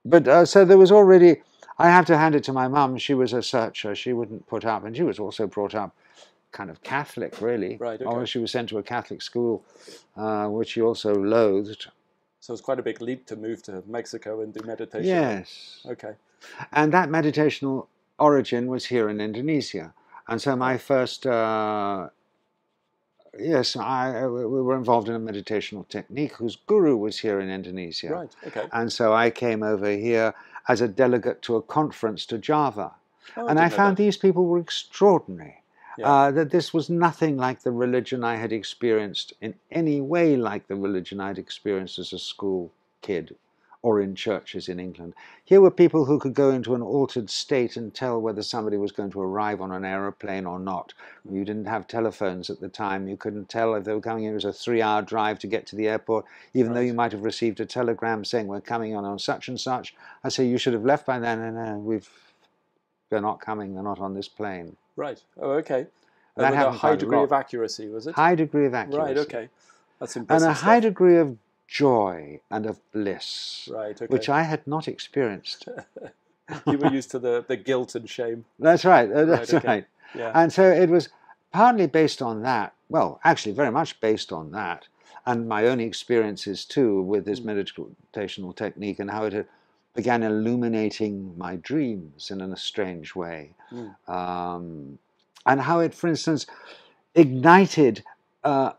But uh, so there was already, I have to hand it to my mum, she was a searcher, she wouldn't put up, and she was also brought up kind of Catholic, really. Right, okay. Or she was sent to a Catholic school, uh, which she also loathed. So it's quite a big leap to move to Mexico and do meditation. Yes. Okay. And that meditational origin was here in Indonesia. And so my first, uh, yes, I, we were involved in a meditational technique whose guru was here in Indonesia. Right, okay. And so I came over here as a delegate to a conference to Java. Oh, and I, I found that. These people were extraordinary. Yeah. Uh, that this was nothing like the religion I had experienced in any way like the religion I'd experienced as a school kid or in churches in England. Here were people who could go into an altered state and tell whether somebody was going to arrive on an aeroplane or not. You didn't have telephones at the time. You couldn't tell if they were coming in. It was a three-hour drive to get to the airport, even right. though you might have received a telegram saying, we're coming on on such and such. I say, you should have left by then, and uh, we've... they're not coming, they're not on this plane. Right, oh, okay. And that with a high degree of accuracy, was it? High degree of accuracy. Right, okay. That's impressive. And a stuff. high degree of joy and of bliss, right, okay. which I had not experienced. You were used to the, the guilt and shame. That's right, that's right. Okay. right. Yeah. And so it was partly based on that, well, actually very much based on that, and my own experiences too with this meditational technique and how it had began illuminating my dreams in a strange way. Mm. Um, and how it, for instance, ignited uh,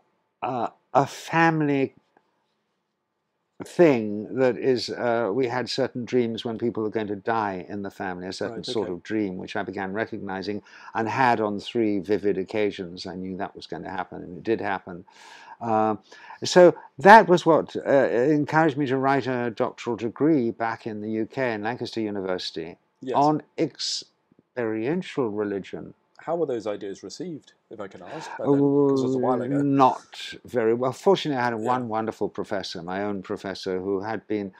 uh, a family thing that is, uh, we had certain dreams when people are going to die in the family, a certain right, okay. sort of dream, which I began recognizing and had on three vivid occasions. I knew that was going to happen, and it did happen. Uh, so that was what uh, encouraged me to write a doctoral degree back in the U K in Lancaster University yes. on experiential religion. How were those ideas received, if I can ask? Then, oh, it was a while ago. Not very well. Fortunately, I had one yeah. wonderful professor, my own professor, who had been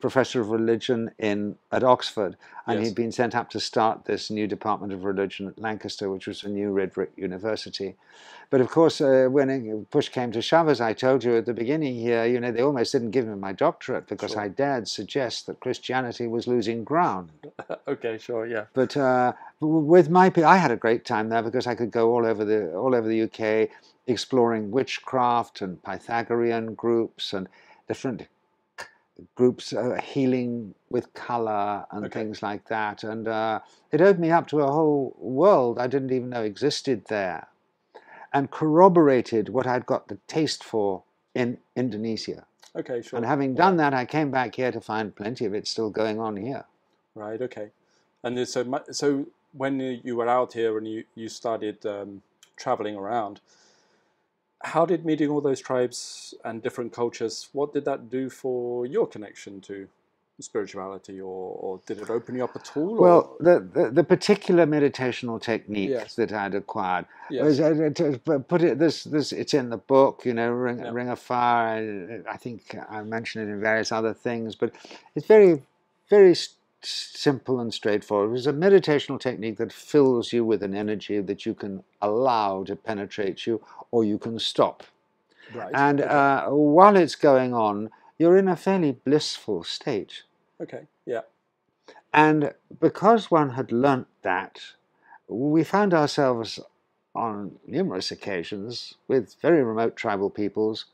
professor of religion in at Oxford, and yes. he'd been sent up to start this new department of religion at Lancaster, which was a new red brick university. But of course, uh, when push came to shove, as I told you at the beginning here, you know, they almost didn't give me my doctorate because sure. I dared suggest that Christianity was losing ground. Okay, sure, yeah. But uh, with my, I had a great time there because I could go all over the all over the U K exploring witchcraft and Pythagorean groups and different groups uh, healing with color and okay. things like that, and uh, it opened me up to a whole world I didn't even know existed there, and corroborated what I'd got the taste for in Indonesia. Okay, sure. And having done yeah. that, I came back here to find plenty of it still going on here. Right, okay. And so much, so when you were out here and you, you started um, traveling around, how did meeting all those tribes and different cultures, what did that do for your connection to spirituality, or, or did it open you up at all? Or? Well, the, the, the particular meditational technique yes. that I'd acquired, yes. was, uh, to put it, this, this, it's in the book, you know, Ring, yeah. Ring of Fire, I, I think I mentioned it in various other things, but it's very, very simple and straightforward. It was a meditational technique that fills you with an energy that you can allow to penetrate you, or you can stop. Right. And okay. uh, while it's going on, you're in a fairly blissful state. Okay, yeah. And because one had learnt that, we found ourselves on numerous occasions with very remote tribal peoples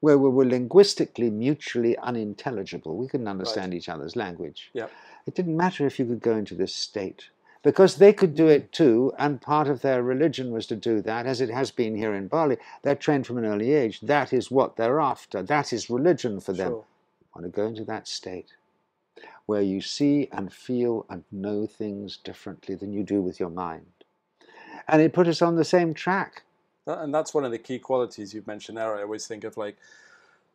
where we were linguistically mutually unintelligible. We couldn't understand right. each other's language. Yep. It didn't matter if you could go into this state, because they could do it too, and part of their religion was to do that, as it has been here in Bali. They're trained from an early age. That is what they're after. That is religion for them. Sure. You want to go into that state where you see and feel and know things differently than you do with your mind. And it put us on the same track. And that's one of the key qualities you've mentioned there. I always think of like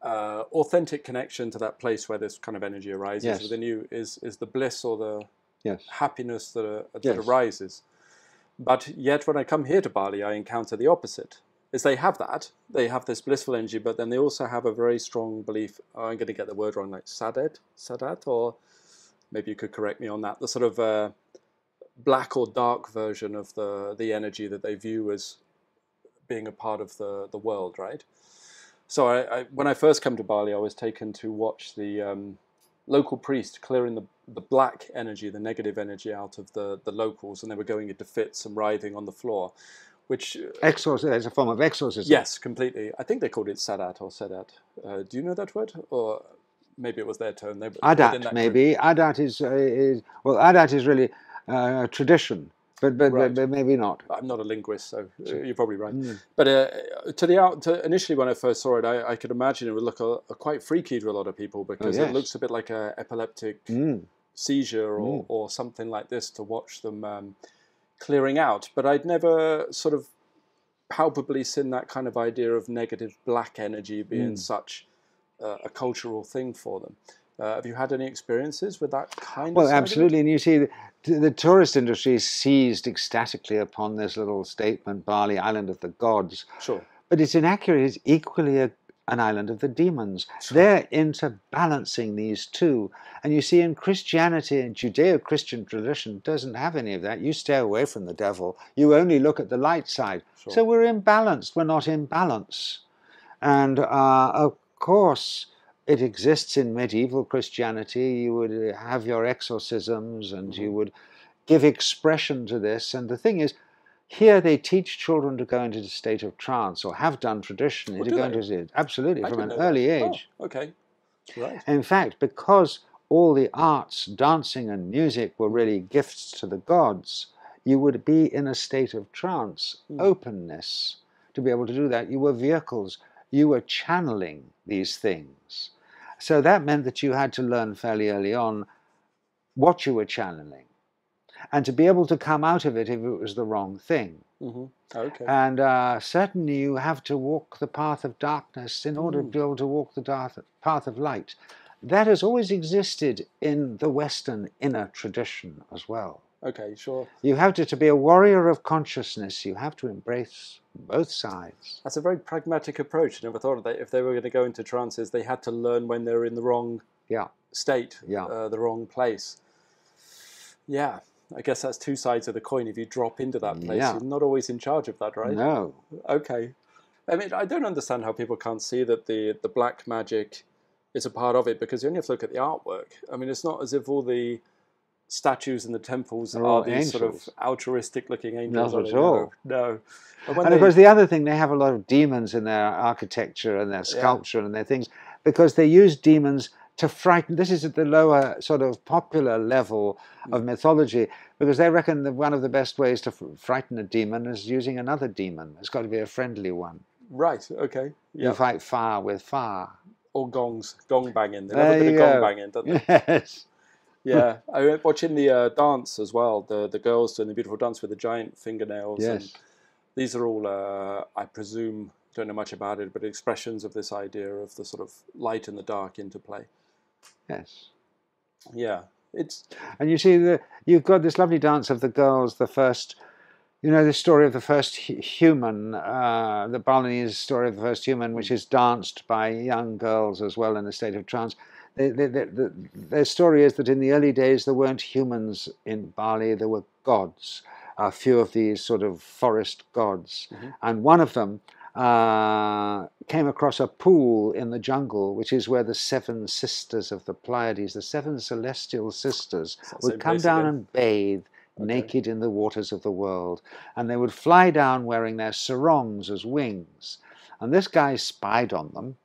uh, authentic connection to that place where this kind of energy arises yes. within you is, is the bliss or the yes. happiness that, uh, that yes. arises. But yet when I come here to Bali, I encounter the opposite. Is they have that. They have this blissful energy, but then they also have a very strong belief, oh, I'm going to get the word wrong, like sadat, sadat, or maybe you could correct me on that, the sort of uh, black or dark version of the, the energy that they view as being a part of the, the world, right? So I, I, when I first came to Bali, I was taken to watch the um, local priest clearing the, the black energy, the negative energy out of the, the locals, and they were going into fits and writhing on the floor, which... Exorcism, it's a form of exorcism. Yes, completely. I think they called it sadat or sedat. Uh, do you know that word? Or maybe it was their term. They, adat, maybe. Group. Adat is, uh, is... Well, adat is really uh, tradition. But, but, right. but maybe not. I'm not a linguist, so you're probably right. Mm. But uh, to the out, to initially when I first saw it, I, I could imagine it would look a, a quite freaky to a lot of people because oh, yes. it looks a bit like an epileptic mm. seizure or, mm. or something like this to watch them um, clearing out. But I'd never sort of palpably seen that kind of idea of negative black energy being mm. such uh, a cultural thing for them. Uh, have you had any experiences with that kind well, of Well, absolutely. And you see, the, the tourist industry seized ecstatically upon this little statement, Bali, island of the gods. Sure. But it's inaccurate. It's equally a, an island of the demons. Sure. They're interbalancing these two. And you see, in Christianity, and Judeo-Christian tradition doesn't have any of that. You stay away from the devil. You only look at the light side. Sure. So we're imbalanced. We're not in balance. And, uh, of course... It exists in medieval Christianity. You would have your exorcisms and mm-hmm. you would give expression to this. And the thing is, here they teach children to go into a state of trance, or have done traditionally well, to do go they? into absolutely I from an early that. age. Oh, okay, right. In fact, because all the arts, dancing and music were really gifts to the gods, you would be in a state of trance, mm. openness to be able to do that. You were vehicles. You were channeling these things. So that meant that you had to learn fairly early on what you were channeling. and to be able to come out of it if it was the wrong thing. Mm-hmm. Okay. And uh, certainly you have to walk the path of darkness in order mm. to be able to walk the dark path of light. That has always existed in the Western inner tradition as well. Okay, sure. You have to, to be a warrior of consciousness, you have to embrace both sides. That's a very pragmatic approach. I never thought of that. If they were going to go into trances, they had to learn when they were in the wrong yeah. state, yeah. Uh, the wrong place. Yeah, I guess that's two sides of the coin. If you drop into that place, yeah. you're not always in charge of that, right? No. Okay. I mean, I don't understand how people can't see that the, the black magic is a part of it, because you only have to look at the artwork. I mean, it's not as if all the statues in the temples They're are these angels. Sort of altruistic-looking angels. Not at all. No. And, and they... of course, the other thing, they have a lot of demons in their architecture and their sculpture yeah. and their things, because they use demons to frighten. This is at the lower sort of popular level of mythology, because they reckon that one of the best ways to frighten a demon is using another demon. It's got to be a friendly one. Right, okay. Yeah. You fight fire with fire. Or gongs, gong banging. They love a bit of gong banging, don't they? Yes. Yeah, I was watching the uh, dance as well, the, the girls doing the beautiful dance with the giant fingernails. Yes. And these are all, uh, I presume, don't know much about it, but expressions of this idea of the sort of light and the dark interplay. Yes. Yeah. It's... And you see, the, you've got this lovely dance of the girls, the first, you know, the story of the first human, uh, the Balinese story of the first human, which is danced by young girls as well in a state of trance. They, they, they, they, their story is that in the early days there weren't humans in Bali, there were gods, a few of these sort of forest gods. Mm-hmm. And one of them uh, came across a pool in the jungle, which is where the seven sisters of the Pleiades, the seven celestial sisters, would come down again. and bathe okay. naked in the waters of the world. And they would fly down wearing their sarongs as wings. And this guy spied on them,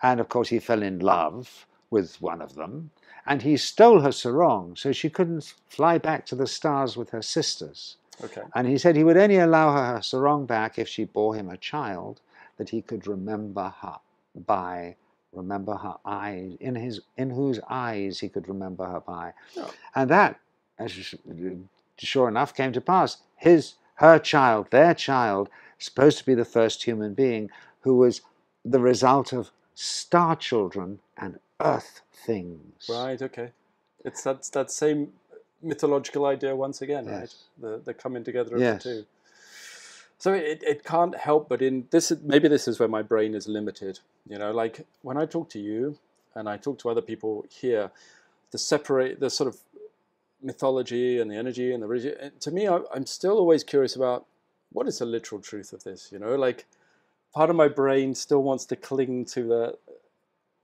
and of course he fell in love with one of them, and he stole her sarong so she couldn't fly back to the stars with her sisters. Okay. And he said he would only allow her her sarong back if she bore him a child that he could remember her by, remember her eyes, in, his, in whose eyes he could remember her by. Oh. And that, as sure enough, came to pass. His, her child, their child, supposed to be the first human being who was the result of star children and earth things. Right, okay. It's that, that same mythological idea once again, yes. right? The, the coming together of yes. the two. So it, it can't help but in this, maybe this is where my brain is limited. You know, like when I talk to you and I talk to other people here, the separate, the sort of mythology and the energy and the religion, to me, I, I'm still always curious about what is the literal truth of this, you know? Like part of my brain still wants to cling to the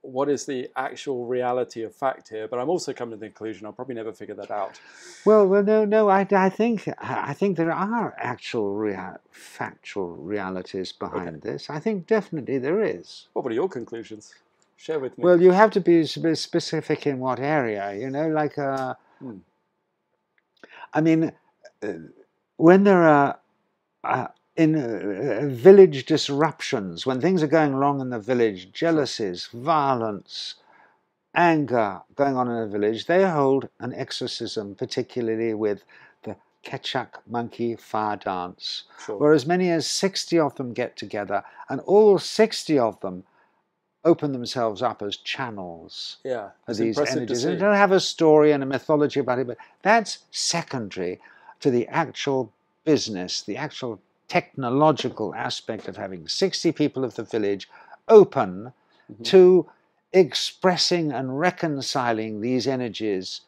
what is the actual reality of fact here, but I'm also coming to the conclusion I'll probably never figure that out. Well, well, no, no, I, I think I think there are actual rea factual realities behind okay. this. I think definitely there is. What are your conclusions? Share with me. Well, you have to be specific in what area, you know, like, uh, hmm. I mean, when there are, uh, in uh, village disruptions, when things are going wrong in the village, jealousies, violence, anger going on in a village, they hold an exorcism, particularly with the Kechak monkey fire dance, sure. where as many as sixty of them get together, and all sixty of them open themselves up as channels yeah, for these energies. They don't have a story and a mythology about it, but that's secondary to the actual business, the actual technological aspect of having sixty people of the village open mm-hmm. to expressing and reconciling these energies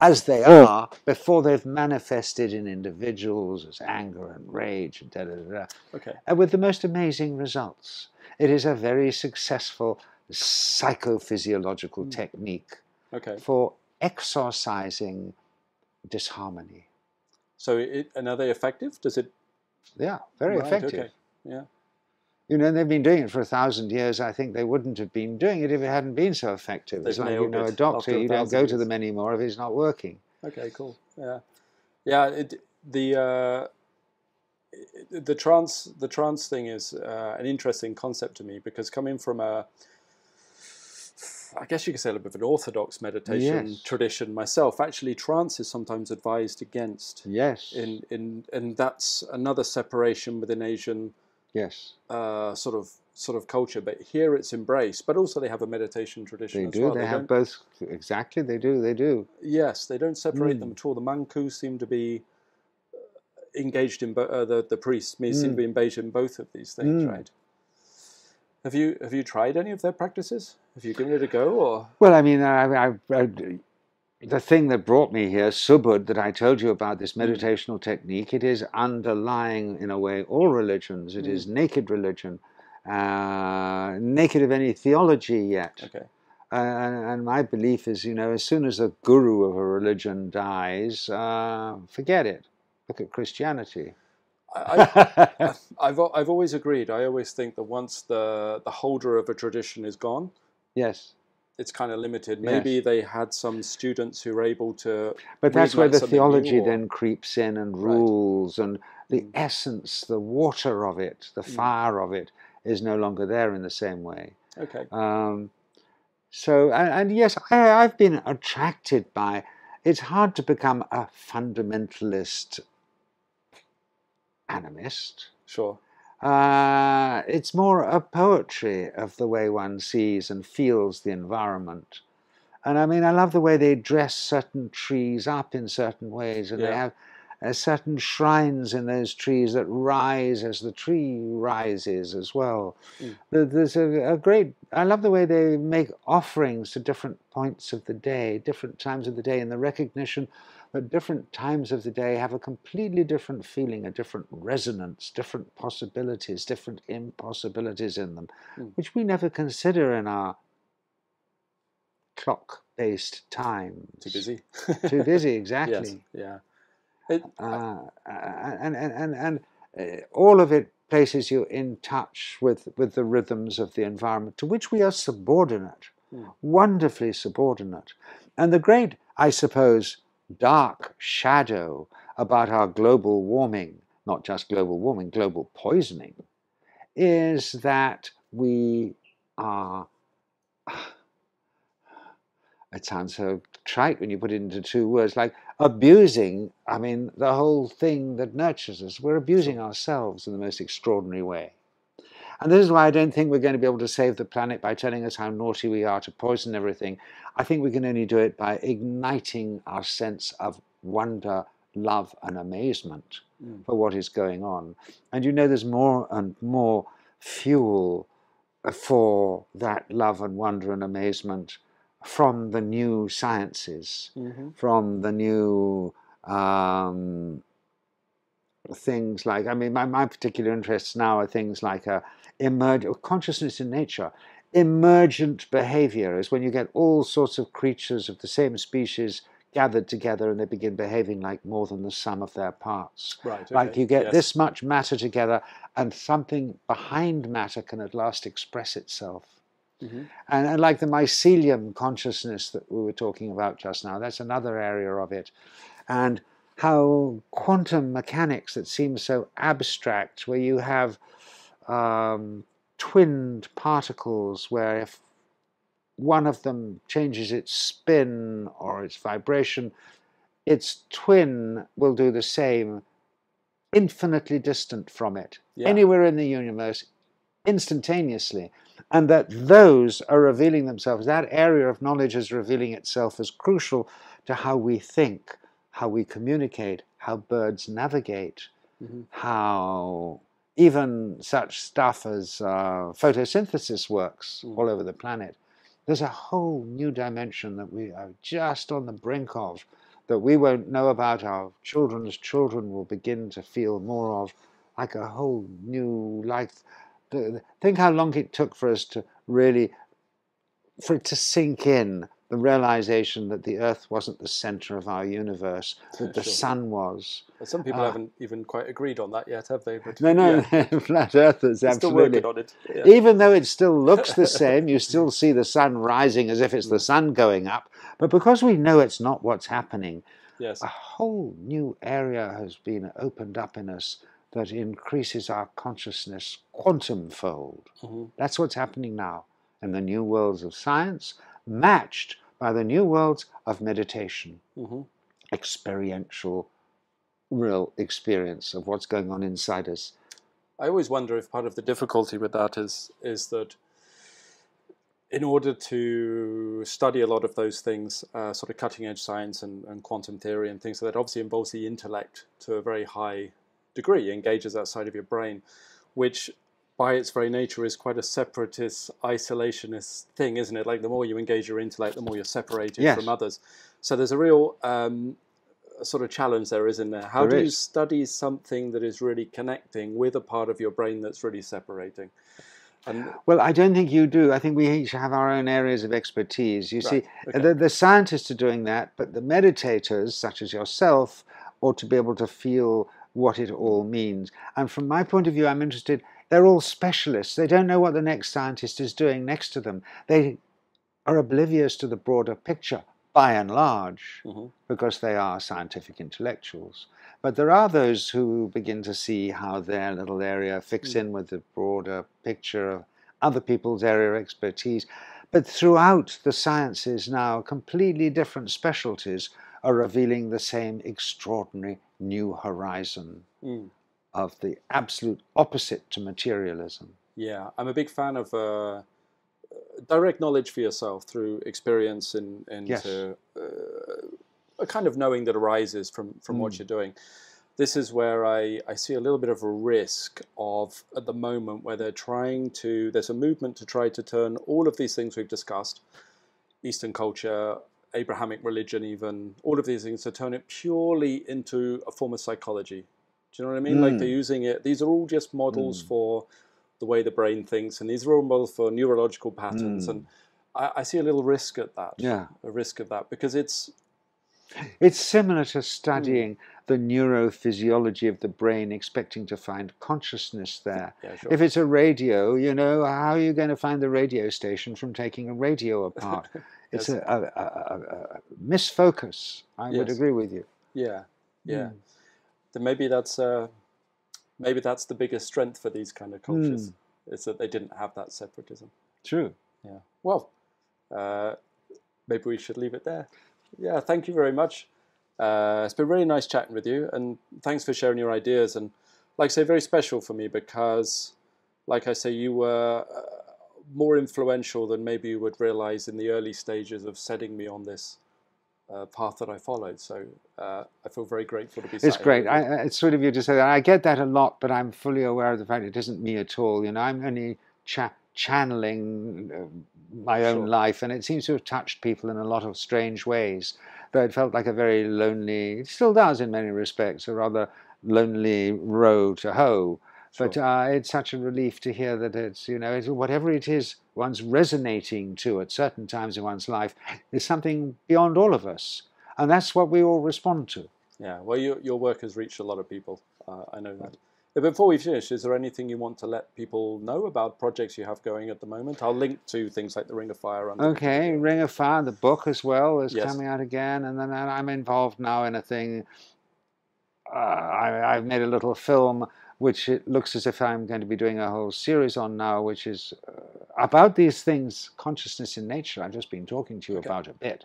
as they are before they've manifested in individuals as anger and rage and da da da, da. Okay. And with the most amazing results. It is a very successful psychophysiological mm. technique okay. for exorcising disharmony. So it, and are they effective? Does it Yeah, very right, effective. Okay. Yeah, you know, they've been doing it for a thousand years. I think they wouldn't have been doing it if it hadn't been so effective. They've it's like, you know, a doctor, you don't go years. to them anymore if it's not working. Okay, cool. Yeah, yeah. It, the uh, it, the trance the trance thing is uh, an interesting concept to me, because coming from a I guess you could say a little bit of an orthodox meditation yes. tradition myself. Actually, trance is sometimes advised against. Yes. In in and that's another separation within Asian. Yes. Uh, sort of sort of culture, but here it's embraced. But also, they have a meditation tradition. They as do. Well. They, they have both. Exactly. They do. They do. Yes. They don't separate mm. them at all. The Manchu seem to be engaged in uh, the the priests. Me mm. seem to be engaged in both of these things, mm. right? Have you have you tried any of their practices? Have you given it a go? Or well, I mean, I, I, I, the thing that brought me here, Subud, that I told you about, this meditational mm. technique, it is underlying in a way all religions. It mm. is naked religion, uh, naked of any theology yet. Okay. Uh, and, and my belief is, you know, as soon as the guru of a religion dies, uh, forget it. Look at Christianity. I, I, I've I've always agreed. I always think that once the the holder of a tradition is gone, yes, it's kind of limited. Maybe yes. they had some students who were able to. But that's where the theology or... then creeps in and rules, right. and the mm. essence, the water of it, the fire mm. of it, is no longer there in the same way. Okay. Um, so and, and yes, I, I've been attracted by. It's hard to become a fundamentalist. Animist. Sure. Uh, it's more a poetry of the way one sees and feels the environment. And I mean, I love the way they dress certain trees up in certain ways, and yeah. they have uh, certain shrines in those trees that rise as the tree rises as well. Mm. There's a, a great, I love the way they make offerings to different points of the day, different times of the day, and the recognition but different times of the day have a completely different feeling, a different resonance, different possibilities, different impossibilities in them, mm. which we never consider in our clock-based times. Too busy. Too busy, exactly. Yes. Yeah. It, uh, and and, and, and uh, all of it places you in touch with, with the rhythms of the environment, to which we are subordinate, mm. wonderfully subordinate. And the great, I suppose, dark shadow about our global warming, not just global warming, global poisoning, is that we are, it sounds so trite when you put it into two words, like abusing, I mean, the whole thing that nurtures us. We're abusing ourselves in the most extraordinary way. And this is why I don't think we're going to be able to save the planet by telling us how naughty we are to poison everything. I think we can only do it by igniting our sense of wonder, love and amazement mm. for what is going on. And you know there's more and more fuel for that love and wonder and amazement from the new sciences, mm-hmm. from the new... Um, things like, I mean, my, my particular interests now are things like uh, emergent consciousness in nature. Emergent behavior is when you get all sorts of creatures of the same species gathered together and they begin behaving like more than the sum of their parts. Right, okay. Like you get yes. this much matter together and something behind matter can at last express itself. Mm-hmm. and, and like the mycelium consciousness that we were talking about just now, that's another area of it. And how quantum mechanics that seems so abstract, where you have um, twinned particles where if one of them changes its spin or its vibration, its twin will do the same infinitely distant from it, yeah. anywhere in the universe, instantaneously. And that those are revealing themselves, that area of knowledge is revealing itself as crucial to how we think, how we communicate, how birds navigate, mm-hmm. how even such stuff as uh, photosynthesis works mm. all over the planet. There's a whole new dimension that we are just on the brink of, that we won't know about, our children's children will begin to feel more of, like a whole new life. Think how long it took for us to really, for it to sink in, the realization that the Earth wasn't the center of our universe, that yeah, the sure. sun was. Well, some people uh, haven't even quite agreed on that yet, have they? But, no, no, yeah. flat earthers, absolutely. Still working on it. Yeah. Even though it still looks the same, you still see the sun rising as if it's the sun going up. But because we know it's not what's happening, yes. a whole new area has been opened up in us that increases our consciousness quantum fold. Mm-hmm. That's what's happening now in the new worlds of science, matched by the new worlds of meditation, mm-hmm. experiential, real experience of what's going on inside us. I always wonder if part of the difficulty with that is is that in order to study a lot of those things, uh, sort of cutting-edge science and, and quantum theory and things like that, obviously involves the intellect to a very high degree, engages that side of your brain, which by its very nature is quite a separatist, isolationist thing, isn't it? Like the more you engage your intellect, the more you're separated yes. from others. So there's a real um, sort of challenge there, isn't there? How there do is. you study something that is really connecting with a part of your brain that's really separating? And well, I don't think you do. I think we each have our own areas of expertise. You right, see, okay. the, the scientists are doing that, but the meditators, such as yourself, ought to be able to feel what it all means. And from my point of view, I'm interested, they're all specialists. They don't know what the next scientist is doing next to them. They are oblivious to the broader picture, by and large, mm-hmm. because they are scientific intellectuals. But there are those who begin to see how their little area fits mm. in with the broader picture of other people's area of expertise. But throughout the sciences now, completely different specialties are revealing the same extraordinary new horizon mm. of the absolute opposite to materialism. Yeah, I'm a big fan of uh, direct knowledge for yourself through experience and in, into... Yes. Uh, a kind of knowing that arises from, from mm. what you're doing. This is where I, I see a little bit of a risk of, at the moment, where they're trying to, there's a movement to try to turn all of these things we've discussed, Eastern culture, Abrahamic religion even, all of these things, to turn it purely into a form of psychology. Do you know what I mean? Mm. Like they're using it, these are all just models mm. for the way the brain thinks, and these are all models for neurological patterns, mm. and I, I see a little risk at that. Yeah. A risk of that, because it's, It's similar to studying mm. the neurophysiology of the brain, expecting to find consciousness there. Yeah, sure. If it's a radio, you know, how are you going to find the radio station from taking a radio apart? It's yes. a, a, a, a misfocus. I yes. would agree with you. Yeah, yeah. Mm. Then maybe that's uh, maybe that's the biggest strength for these kind of cultures. Mm. It's that they didn't have that separatism. True. Yeah. Well, uh, maybe we should leave it there. Yeah, thank you very much. Uh, it's been really nice chatting with you, and thanks for sharing your ideas. And like I say, very special for me because, like I say, you were uh, more influential than maybe you would realize in the early stages of setting me on this uh, path that I followed. So uh, I feel very grateful to be sat. It's great. I, it's sweet of you to say that. I get that a lot, but I'm fully aware of the fact it isn't me at all. You know, I'm only chat. channeling uh, my own sure. life, and it seems to have touched people in a lot of strange ways, though it felt like a very lonely, it still does in many respects, a rather lonely row to hoe, sure. but uh, it's such a relief to hear that it's, you know, it's, whatever it is one's resonating to at certain times in one's life is something beyond all of us, and that's what we all respond to. Yeah, well, you, your work has reached a lot of people, uh, I know that. Before we finish, is there anything you want to let people know about projects you have going at the moment? I'll link to things like the Ring of Fire. Under okay, Ring of Fire, the book as well, is yes. coming out again. And then I'm involved now in a thing. Uh, I, I've made a little film, which it looks as if I'm going to be doing a whole series on now, which is uh, about these things, consciousness in nature. I've just been talking to you okay. about a bit,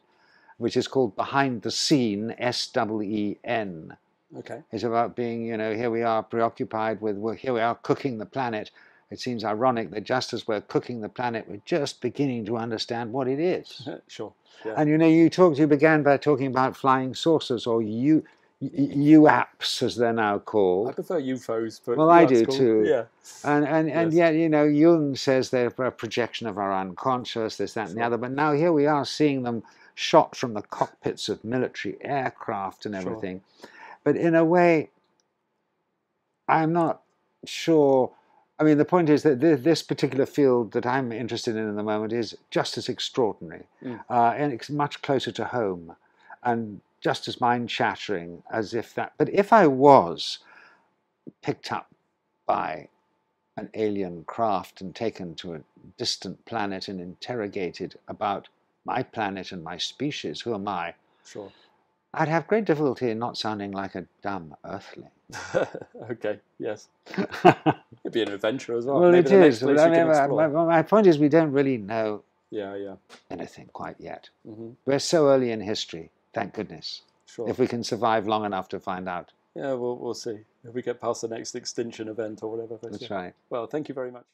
which is called Behind the Scene, S W E N. Okay. It's about being, you know, here we are preoccupied with, well, here we are cooking the planet. It seems ironic that just as we're cooking the planet, we're just beginning to understand what it is. Sure. Yeah. And, you know, you talked, you began by talking about flying saucers or U, U A Ps, as they're now called. I prefer U F Os. But well, I do cool. too. Yeah. And, and, and yes. yet, you know, Jung says they're a projection of our unconscious, this, that, sure. and the other. But now here we are seeing them shot from the cockpits of military aircraft and everything. Sure. But in a way, I'm not sure. I mean, the point is that th this particular field that I'm interested in at the moment is just as extraordinary. Mm. Uh, and it's much closer to home and just as mind-shattering as if that. But if I was picked up by an alien craft and taken to a distant planet and interrogated about my planet and my species, who am I? Sure. I'd have great difficulty in not sounding like a dumb earthling. Okay, yes. It'd be an adventure as well. Well, Maybe it is. Well, I mean, my, my point is we don't really know yeah, yeah, anything quite yet. Mm-hmm. We're so early in history, thank goodness. Sure. If we can survive long enough to find out. Yeah, we'll, we'll see. If we get past the next extinction event or whatever. That's right. Well, thank you very much.